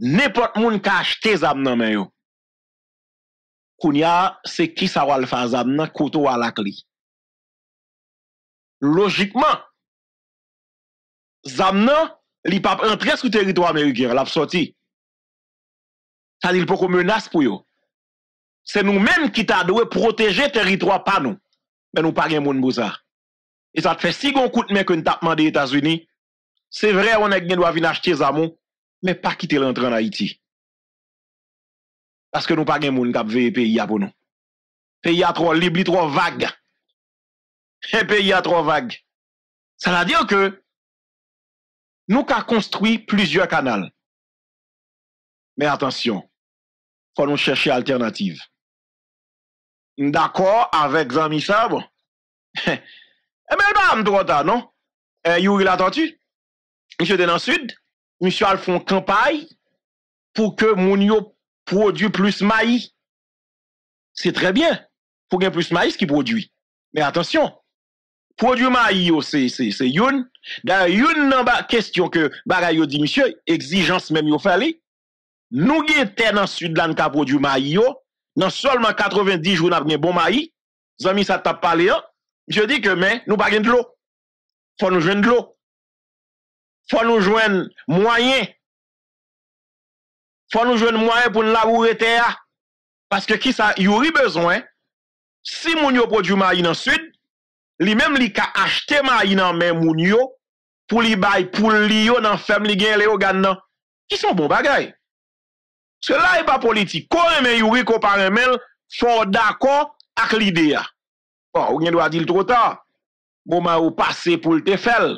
N'importe moun ka acheter zam nan men yo. Kounya c'est qui sa wal fa zam nan koto wa la clé. Logiquement Zamnan li pa entre sous territoire américain, l'a sorti. Ça dit beaucoup menace pour yo. C'est nous-mêmes qui t'a doué protéger territoire pas nous. Mais nous pas gen moun pour ça. Et ça te fait si gon coup de main que nous t'a demandé États-Unis. C'est vrai on a gen doit venir acheter zamon mais pas quitter l'entrée en Haïti. Parce que nous pas gen moun k'ap veye pays a pour nous. Pays a trop libre, trop vague. Et pays a trop vague. Ça veut dire que nous ka construit plusieurs canaux. Mais attention. Faut nous chercher alternative. D'accord avec Zami Sabre. Eh ben, trop tard, non? Yuri la tortue. Monsieur de Sud. Monsieur Alphon campagne pour que Mounio produise plus maïs. C'est très bien. Pour qu'il y ait plus maïs qui produit. Mais attention. produit maïs c'est une d'ailleurs une question que bagay yo dit monsieur exigence même yo fallait nous gète dans sud là n'ka produit maïs yo dans seulement 90 jours n'a bon maïs zami ça t'a parlé je dis que mais nous pas gagne de l'eau faut nous joindre de l'eau faut nous joindre moyen pour nous labourer terre parce que qui ça y'aurait besoin si moun yo produit maïs dans sud li même li ka acheter maïs nan men moun yo pour li bay pour li yo nan ferme li gen les organes nan qui sont bon bagay cela est pas politique ko remen yuri ko pa remen font d'accord avec l'idée bon ou gen doit dire trop tard moment ou passé pour le te faire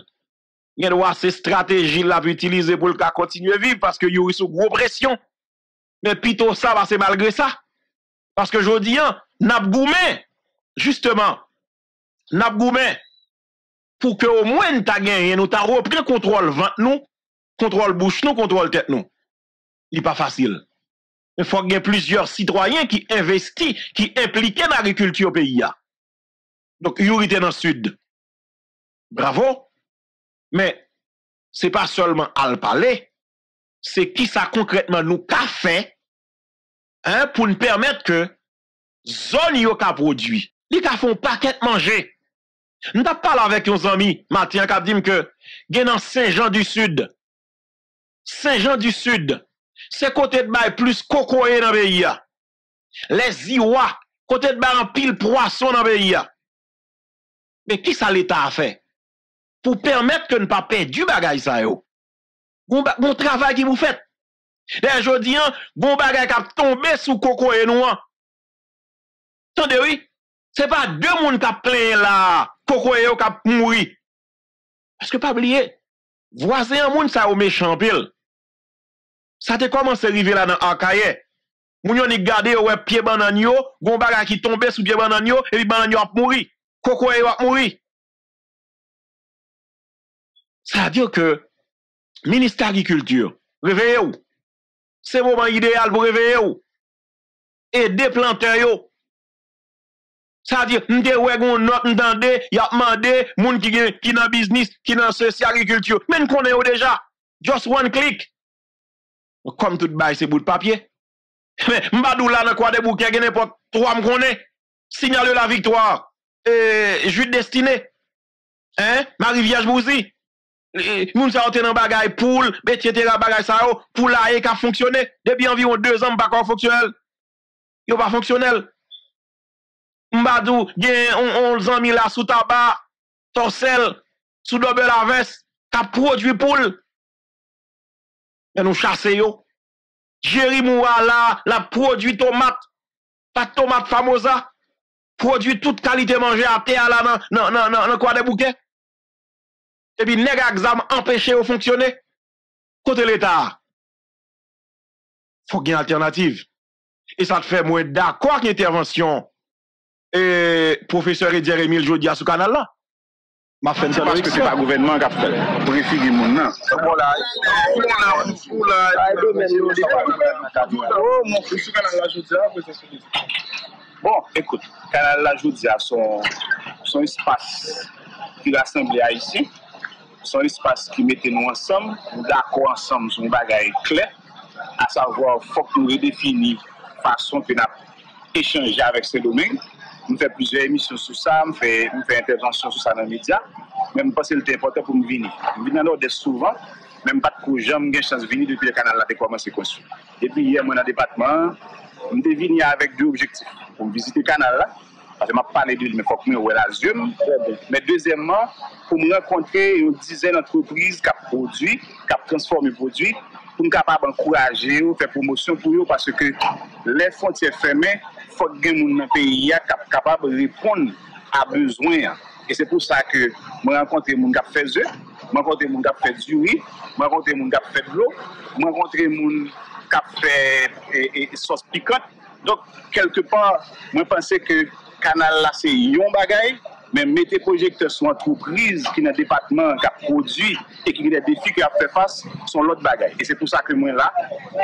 gen doit ces stratégie la utiliser pour le ka continuer vivre parce que yuri sous gros pression mais plutôt ça va c'est malgré ça parce que jodi an n'ap goumé justement n'ap goumé pour que au moins nous t'a gagné nous t'a repris contrôle vent nous contrôle bouche nous contrôle tête nous il pas facile il faut qu'il y ait plusieurs citoyens qui investissent qui impliquent dans l'agriculture au pays donc Yuri était dans le sud bravo mais c'est pas seulement à le parler c'est qui ça concrètement nous qu'a fait hein pour nous permettre que zone yo ka produit li ka font paquet manger nous t'a parlé avec nos amis Martin qui a dit que gen dans Saint-Jean du Sud c'est côté de bay plus cocoyer dans pays les Iwa côté de bay en pile poisson dans pays mais qui ça l'état a fait pour permettre que ne pas perdu bagay ça yo bon travail qui vous faites et jodi an bon bagay qui a tombé sous cocoyer nous attendez, oui, c'est pas deux personnes qui plein là, cocoye qui a mouri. Parce que pas oublier, voisin moun ça au méchant pile. Ça te commencé à arriver là dans Akaye. Moun yon ni gade ou pied banan yo, gon baga qui tombe sous pied banan yo, et puis banan yo a mouri. Cocoye yo a mouri. Ça veut dire que, ministère agriculture, réveillez-vous. C'est le moment idéal pour réveiller-vous. Aidez planter yo. Ça veut dire, m'te wè gon not m'tande, y a mandé, moun ki nan business, ki nan ceci agriculture. Mais n'konne yo déjà. Just one click. Comme tout bail, c'est bout de papier. Mais m'badou la nan kwa de bouquet, gen n'importe trois m'konne. Signale la victoire. Jude destiné. Hein? Marie-Vierge Bouzy. Moun sa ote nan bagay poule, etc. bagay sa yo, poule a ka fonctionné. Depuis environ 2 ans, m'ba kon fonctionnel. Yo pas fonctionnel. Mbadou, gen on zami la sous tabac, torsel, sous double la veste, ka produit poule. Mais nous chasse yo. Jerry Mouala, la produit tomate, pas tomate famosa, produit toute qualité manger à terre là nan quoi de bouquet. Et puis nèg exam empêcher de fonctionner. Côté l'État. Faut gen alternative. Et ça te fait moins d'accord avec intervention. Et professeur Edier Emile Jodia sur canal là m'a fait parce que c'est pas gouvernement qui a fait préfigurer mon là bon écoute canal là Jodia son espace qui rassemble haïtien son espace qui mettait nous ensemble d'accord ensemble son bagage clair à savoir faut que nous redéfinir façon que n'a échanger avec ce domaine. Je fais plusieurs émissions sur ça, je fais intervention sur ça dans les médias, mais je pense que c'est important pour me venir. Je viens dans souvent, même pas de coups, j'ai eu chance de venir depuis le canal là, commencé à construire. Et puis hier, mon département, je suis venu avec 2 objectifs. Pour visiter le canal là, parce que je ne parle pas d'huile, mais il faut que je me résume. Mais deuxièmement, pour me rencontrer une dizaine d'entreprises qui produisent, qui transforment les produits, pour me capable d'encourager ou faire promotion pour eux, parce que les frontières fermées, il faut que les pays soient capables de répondre à besoin. Et c'est pour ça que je rencontre les gens qui font eux, je rencontre les gens qui font du riz, je rencontre les gens qui font de l'eau, je rencontre les gens qui font sauce piquante. Donc, quelque part, je pense que le canal là, c'est un bagage, Mais mettez projecteurs sur entreprises qui dans le département, qui a produit et qui ont des défis qui a fait face, sont l'autre bagaille. Et c'est pour ça que moi là,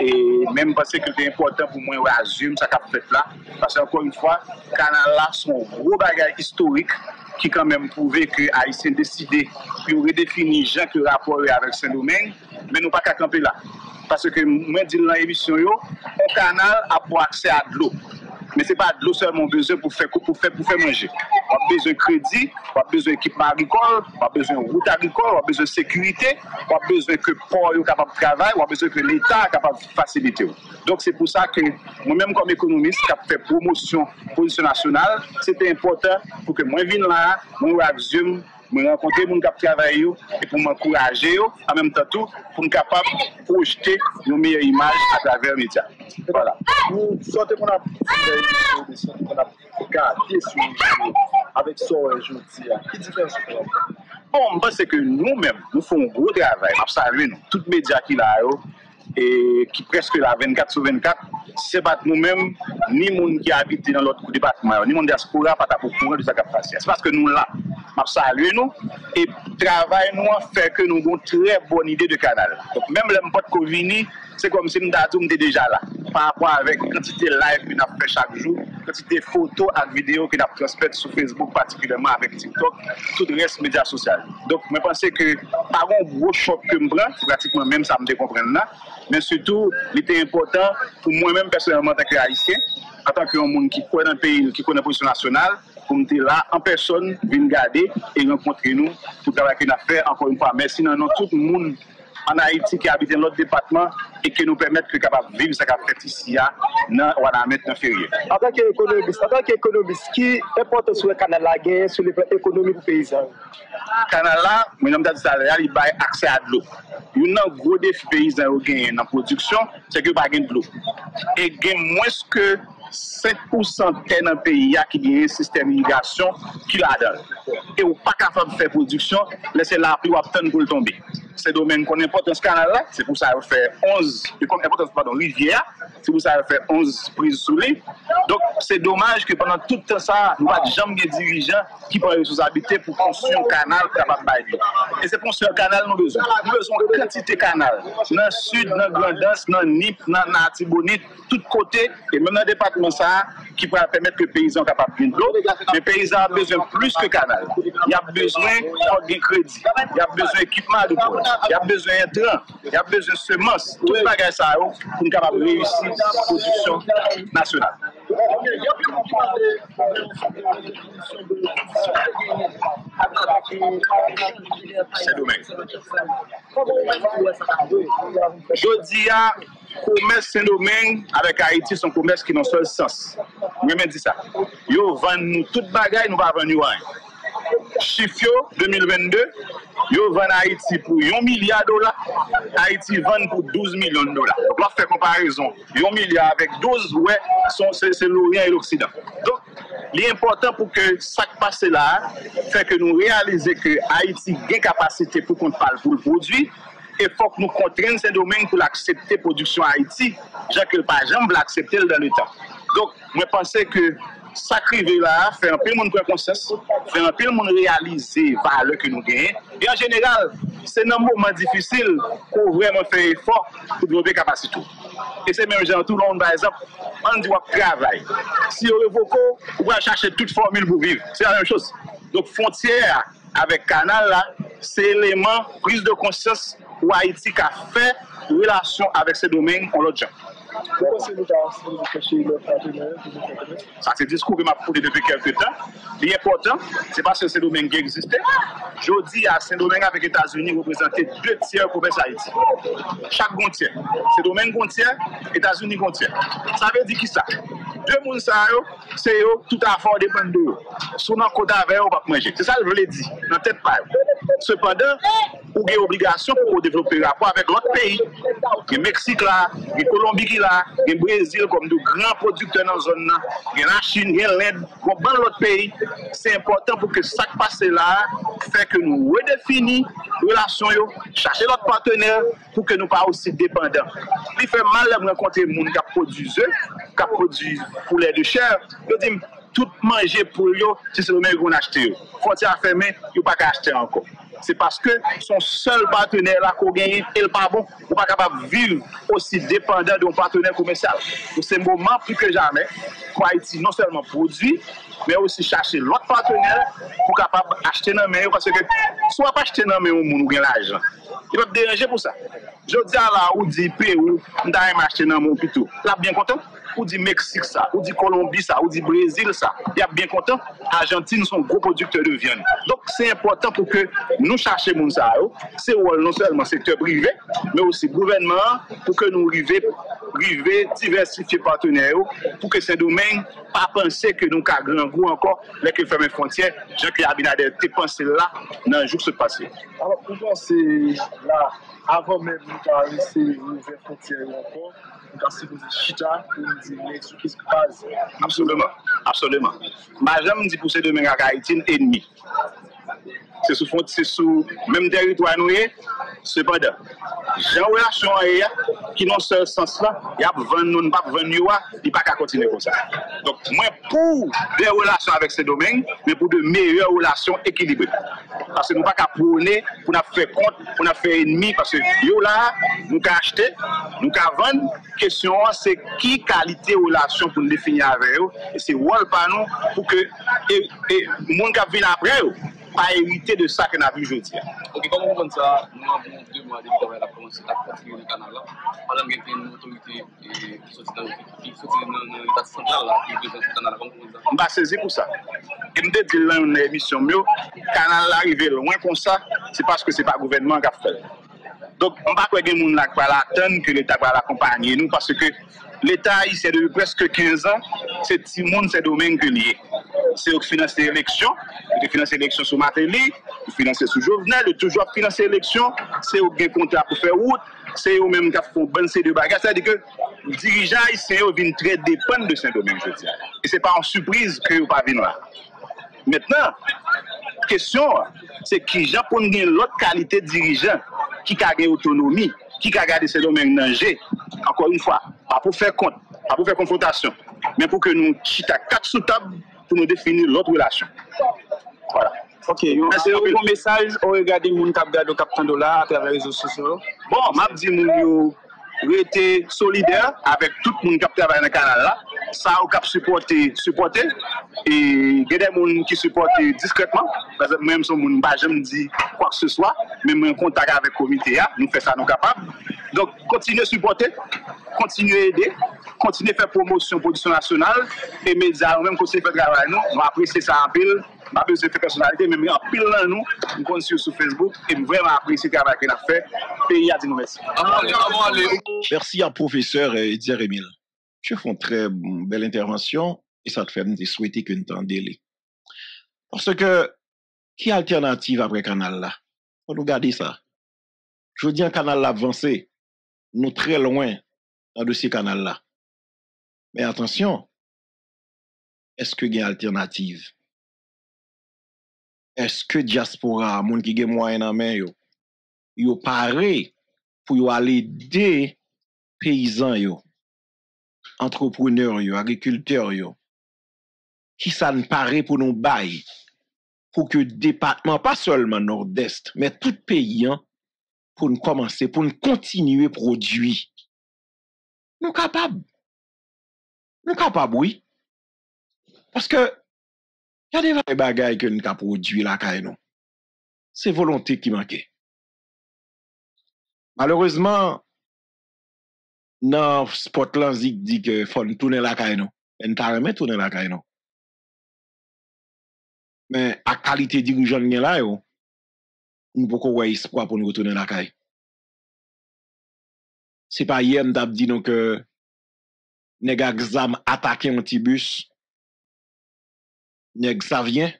et même parce que c'est important pour moi, je résume ça qu'a fait là. Parce qu'encore une fois, Canal là, sont gros bagaille historique qui quand même prouvé que Haïtien décidé, puis aurait défini gens qui rapport avec Saint-Domingue, mais nous pas qu'à camper là. Parce que moi, je dis dans l'émission, un canal a pour accès à de l'eau. Mais ce n'est pas de l'eau seulement besoin pour faire manger. On a besoin de crédit, on a besoin d'équipement agricole, on a besoin de route agricole, on a besoin de sécurité, on a besoin que le port soit capable de travailler, on a besoin que l'État soit capable de faciliter. Donc c'est pour ça que moi-même comme économiste qui a fait promotion position nationale, c'était important pour que moi vienne là, moi résume, moi rencontrer les gens qui travaillent et pour m'encourager en même temps tout pour me capable de projeter nos meilleures images à travers les médias. Voilà. Nous sortons qu'on a gardé avec ça aujourd'hui. Quelle différence est-ce qu'on a? Bon, parce que nous-mêmes, nous faisons un gros travail. Absolument, tous les médias qui là et qui presque la 24 sur 24, c'est pas nous-mêmes, ni les gens qui habitent dans l'autre département, ni les gens de la diaspora, pas pour courant de ça qui passe. C'est parce que nous là, nous saluons nous et travail nous fait que nous avons une très bonne idée de canal. Donc même le pote Covini, c'est comme si nous étions déjà là, par rapport avec la quantité de live que nous faisons chaque jour, la quantité de photos et vidéos que nous transmettons sur Facebook, particulièrement avec TikTok, tout le reste médias sociaux. Donc je pense que par un gros choc que je prends, pratiquement même ça me décomprend là, mais surtout, il était important pour moi-même personnellement en tant que haïtien, en tant qu'un monde qui connaît un pays, qui connaît la position nationale, pour me dire là, en personne, venir garder et rencontrer nous pour travailler avec une affaire, encore une fois. Merci à tout le monde en Haïti qui habite dans l'autre département et qui nous permet de vivre ce qu'on a fait ici, dans le février. En tant qu'économiste, qui est important sur le canal là, sur le plan économique du paysan? Le canal là, mon nom d'Adissalaya, il a accès à de l'eau. Il y a un gros défi paysan dans la production, c'est que il n'y a pas de l'eau. Et il y a moins que 7% dans le pays qui a un système d'irrigation qui l'a donné. Et on n'est pas capable de faire production, laissez la pluie obtenir pour tomber. C'est domaine qu'on importe dans ce canal-là, c'est pour ça qu'on fait 11 rivières, c'est pour ça qu'on fait 11 prises sous l'île. Donc c'est dommage que pendant tout le temps ça, nous n'avons jamais des dirigeants qui peuvent nous habiter pour construire un canal capable de bailler. Et c'est pour ce canal nous besoin. Nous avons besoin de quantité de canal. Dans le sud, dans le Grandens, dans le Nip, dans le Natibonite, tout côté, et même dans le département ça, qui pourra permettre que les paysans soient capables de l'eau. Les paysans ont besoin plus que canal. Il y a besoin de crédit, il y a besoin d'équipement de port. Il y a besoin de train, il y a besoin de semences, tout le bagage ça pour nous capable de réussir la production nationale. C'est dommage. Je dis à commerce Saint-Domingue avec Haïti, son commerce qui n'a seul sens. Je me dis ça. Yo vendent nous toute bagage, nous va vendre rien. Chiffre 2022, yo vend Haïti pour 1 milliard de dollars, Haïti vend pour 12 millions de dollars. Donc, on fait comparaison. 1 milliard avec 12, ouais, c'est l'Orient et l'Occident. Donc, l'important pour que ça passe là, fait que nous réaliser que Haïti a une capacité pour qu'on parle pour le produit. Et il faut que nous contraignions ce domaine pour l'accepter la production à Haïti, déjà que par exemple, l'accepter dans le temps. Donc, je pensais que sacrifier là, faire un peu le monde prendre conscience, faire un peu le monde réaliser la valeur que nous gagnons. Et en général, c'est un moment difficile pour vraiment faire effort pour développer la capacité. Et c'est même genre tout le monde, par exemple, on doit travailler. Si on révoque, on va chercher toute formule pour vivre. C'est la même chose. Donc, frontière avec canal là, c'est l'élément prise de conscience où Haïti a fait relation avec ce domaine en l'autre genre. Ça, c'est le discours que m'a porté depuis quelques temps. L'important, c'est parce que Saint-Domingue existait. Je dis à Saint-Domingue avec les États-Unis représentait 2/3 du commerce Haïti. Chaque gontier. Saint-Domingue gontier, États-Unis gontier. Ça veut dire qui ça? Deux mouns ça, c'est tout à fait dépendant d'eux. Si on a un côté avec, on va manger. C'est ça que je voulais dire. Dans tête pas. Cependant, vous avez obligation pour développer un rapport avec l'autre pays. Le Mexique là, le Colombie qui là, le Brésil comme de grands producteurs dans la zone, la Chine, l'Inde, comme dans l'autre pays. C'est important pour que ça passe là, fait que nous redéfinissions les relations, chercher notre partenaire pour que nous ne soyons pas aussi dépendants. Il fait mal de rencontrer les gens qui produisent poulet de chair. Je dis, tout manger pour eux, c'est seulement qu'on achète. Frontière fermée, ils ne peuvent pas acheter encore. C'est parce que son seul partenaire là qu'on gagne, il n'est pas bon, on n'est pas capable de vivre aussi dépendant d'un partenaire commercial. Donc c'est le moment plus que jamais pour Haïti non seulement produire, mais aussi chercher l'autre partenaire pour capable acheter dans main, parce que soit pas acheter dans main au monde ou gagne l'argent. Il va te déranger pour ça. Je dis à la ou dit Pérou, on t'a acheté dans mon plutôt. Là bien content. Ou dit Mexique ça, ou dit Colombie ça, ou dit Brésil ça. Il y a bien content. Argentine sont gros producteurs de viande. Donc c'est important pour que nous cherchions mon ça. C'est non seulement secteur privé, mais aussi gouvernement pour que nous arrivions diversifier partenaires pour que ce domaine pas penser que nous avons grand goût encore avec les fermes frontières. Jean-Pierre Abinader t'es pensé là dans le jour se passé. Alors pour moi c'est là avant même de laisser les frontières encore. Parce que chita, qui se passe. Absolument, absolument. Madame dit pour ces deux à Haïti ennemi. C'est sous même territoire nous. Cependant, j'ai une relation qui non seul sens là, il y a 20 non pas 20 il pas qu'à continuer comme ça. Donc moi pour des relations avec ces domaines, mais pour de meilleures relations équilibrées. Parce que nous pas qu'à prôner pour nous faire compte, pour nous faire ennemi parce que yo là, nous qu'à acheter, nous qu'à vendre. Question c'est qui qualité relation pour nous définir avec eux et c'est rôle par nous pour que le monde qui vient après eux pas hériter de ça qu'on a vu aujourd'hui. OK, comment on compte ça? Nous avons 2 mois de travail à commencer à partir du canal là. Pendant qu'il y a une autorité qui sortit dans l'état central là, qui est dans le canal là, comment on compte ça? On va saisir pour ça. Et me dit là une émission mieux, canal arrivé loin comme ça, c'est parce que c'est pas le gouvernement qui a fait. Donc, on ne va pas attendre que l'État va l'accompagner nous parce que l'État, il c'est depuis presque 15 ans, c'est tout le monde, c'est domaine que lié. C'est au financer l'élection, il finance l'élection sous Matéli, il finance sous Jovenel, il toujours financer l'élection, c'est au gain contrat pour faire route, c'est au même qui font bonne série de bagages. C'est-à-dire que les dirigeants, ils viennent très dépendre de ce domaine, je veux dire. Et ce n'est pas en surprise que vous ne venez pas là. Maintenant, la question, c'est qui j'en pour gagner l'autre qualité de dirigeant. Qui a gagné autonomie, qui a gardé ces domaines danger, encore une fois, pas pour faire compte, pas pour faire confrontation, mais pour que nous chita 4 sous table pour nous définir l'autre relation. Voilà. OK, c'est un message au regard des gens qui regardent le Captain Dollar à travers les réseaux sociaux. Bon, m'a dit nous rester solidaire avec tout le monde qui travaille dans le canal là, ça au cap supporter et il y a des gens qui supportent discrètement parce que même si mon pas jamais dit quoi que ce soit, même en contact avec le comité là, nous fait ça nous capable. Donc continuez à supporter, continuez à aider, continuez à faire promotion production nationale et médias même conseil fait travail nous, on apprécie ça en pile. Je besoin de personnalité, mais en pile dans nous, nous comptons sur Facebook et vraiment apprécier le travail qu'il a fait. Pays a dit nous merci. Merci à professeur Edier Emile. Je fais une très belle intervention et ça te fait me souhaiter que nous t'entendions. Parce que, qui alternative après canal là? On nous garde ça. Je veux dire, canal là avancé, nous très loin dans le dossier canal là. Mais attention, est-ce qu'il y a une alternative? Est-ce que diaspora, moun ki gen moyen nan men yo, yo pare pour yo aller aider paysans yo, entrepreneurs yo, agriculteurs yo, qui ça ne pare pour nous bail pour que département pas seulement nord-est, mais tout pays an, pour nous commencer, pour nous continuer produire. Nous capables oui, parce que il y a des bagailles que nous avons produit là, c'est volonté qui manquait. Malheureusement, dans Spotland, il dit que faut tourner la caille non. Et nous tourner la caille non. Mais à qualité dirigeant là, nous avons beaucoup d'espoir pour nous retourner la caille. C'est pas hier nous avons dit que nous avons attaqué un petit bus. Nèg ça vient,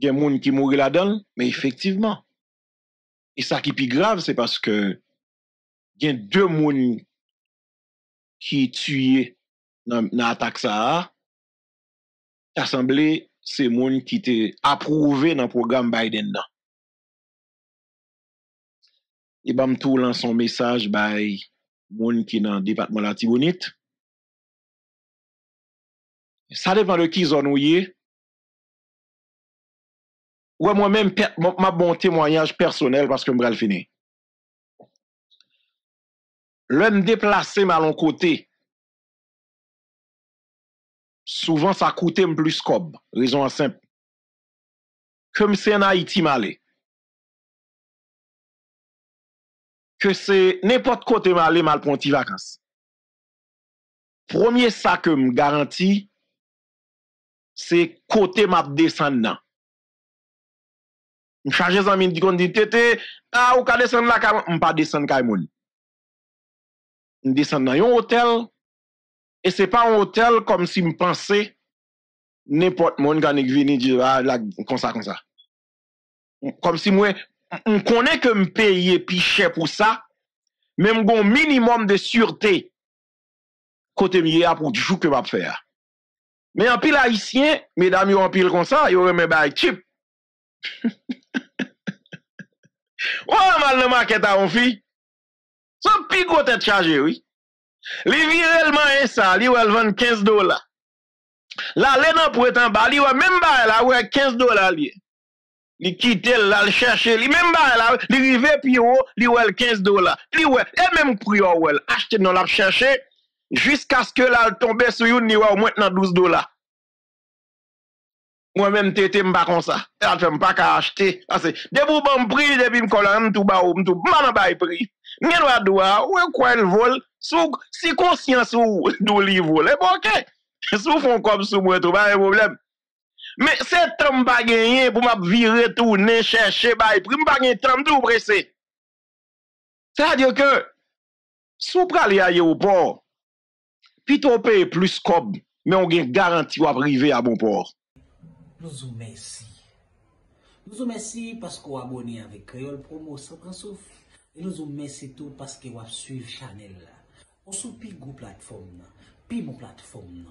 il y a des gens qui mourent là-dedans, mais effectivement. Et ça qui est plus grave, c'est parce que il y a 2 gens qui tués dans l'attaque ça. L'Assemblée, c'est des gens qui étaient approuvés dans le programme Biden. Et bien, tout lance son message par les gens qui sont dans le département de la Tibonite. Ça dépend de qui zone où y est. Ouais, moi-même, ma bon témoignage personnel parce que je vais le finir. L'homme déplacé mal en côté, souvent ça coûte plus cob. Raison simple. Comme c'est en Haïti malé. Que c'est n'importe côté malé mal pour une vacances. Premier ça que me garantit, c'est côté m'a descendant. Je charge les amis qui dit tété, ah, ou ka descendre là, je ne pas descendre kay moun. Je descends dans un hôtel, et ce n'est pas un hôtel comme si je pensais n'importe qui vient dire ah, là, comme ça, comme ça. Comme si moi, on connaît que je paye plus cher pour ça, mais je un minimum de sûreté côté mieux pour du jour que je vais faire. Mais en pile haïtien, mesdames, en pile comme ça, ils ont remis un chip. Ouais, mal le market à mon fille. Son pico tête chargé, oui. Li virellement et ça, li ou elle vend $15. La l'en pour être en bas, li ou même bas là ou $15 li. Li quitte là, le chercher, li même bas là, li rive puis haut, li ou elle $15. Li ou et même prix ou elle acheter non la chercher jusqu'à ce que là tombe sur une ni ou maintenant $12. Moi-même, tété m'pas comme ça. Elle fait m'pas qu'à acheter. Dès vous bon prix, depuis m'collant, tout bas, tout m'en bas prix. N'en va doua, ou quoi elle vole, si conscience ou d'où il vole, bon, ok. Sou font comme sou moi, tout pas de problème. Mais c'est temps pas gagné pour m'a virer tout, ne chercher bail prix, m'pas gagné temps tout pressé. C'est-à-dire que, sou pralé à yon port, plutôt paye plus cob, mais on gagne garantie ou à privé à bon port. Nous vous remercions. Nous vous remercions parce que vous abonnez avec Créole Promo sans prendre souffle. Et nous vous remercions tout parce que vous suivez la chaîne. Vous suivez la plateforme. Puis mon plateforme.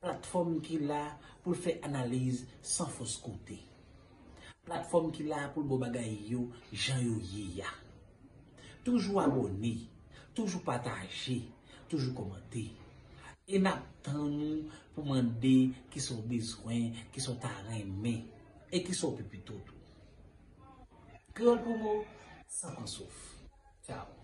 Plateforme qui est là pour faire analyse sans fausse côté. Plateforme qui est là pour le bagay yo, Jean Yoya. Toujours abonné, toujours partagé, toujours commenté. Et n'attendons pour demander qui sont besoins, qui sont arrêtés et qui sont plus plutôt tout. Créole Promo, ça en souffle. Ciao.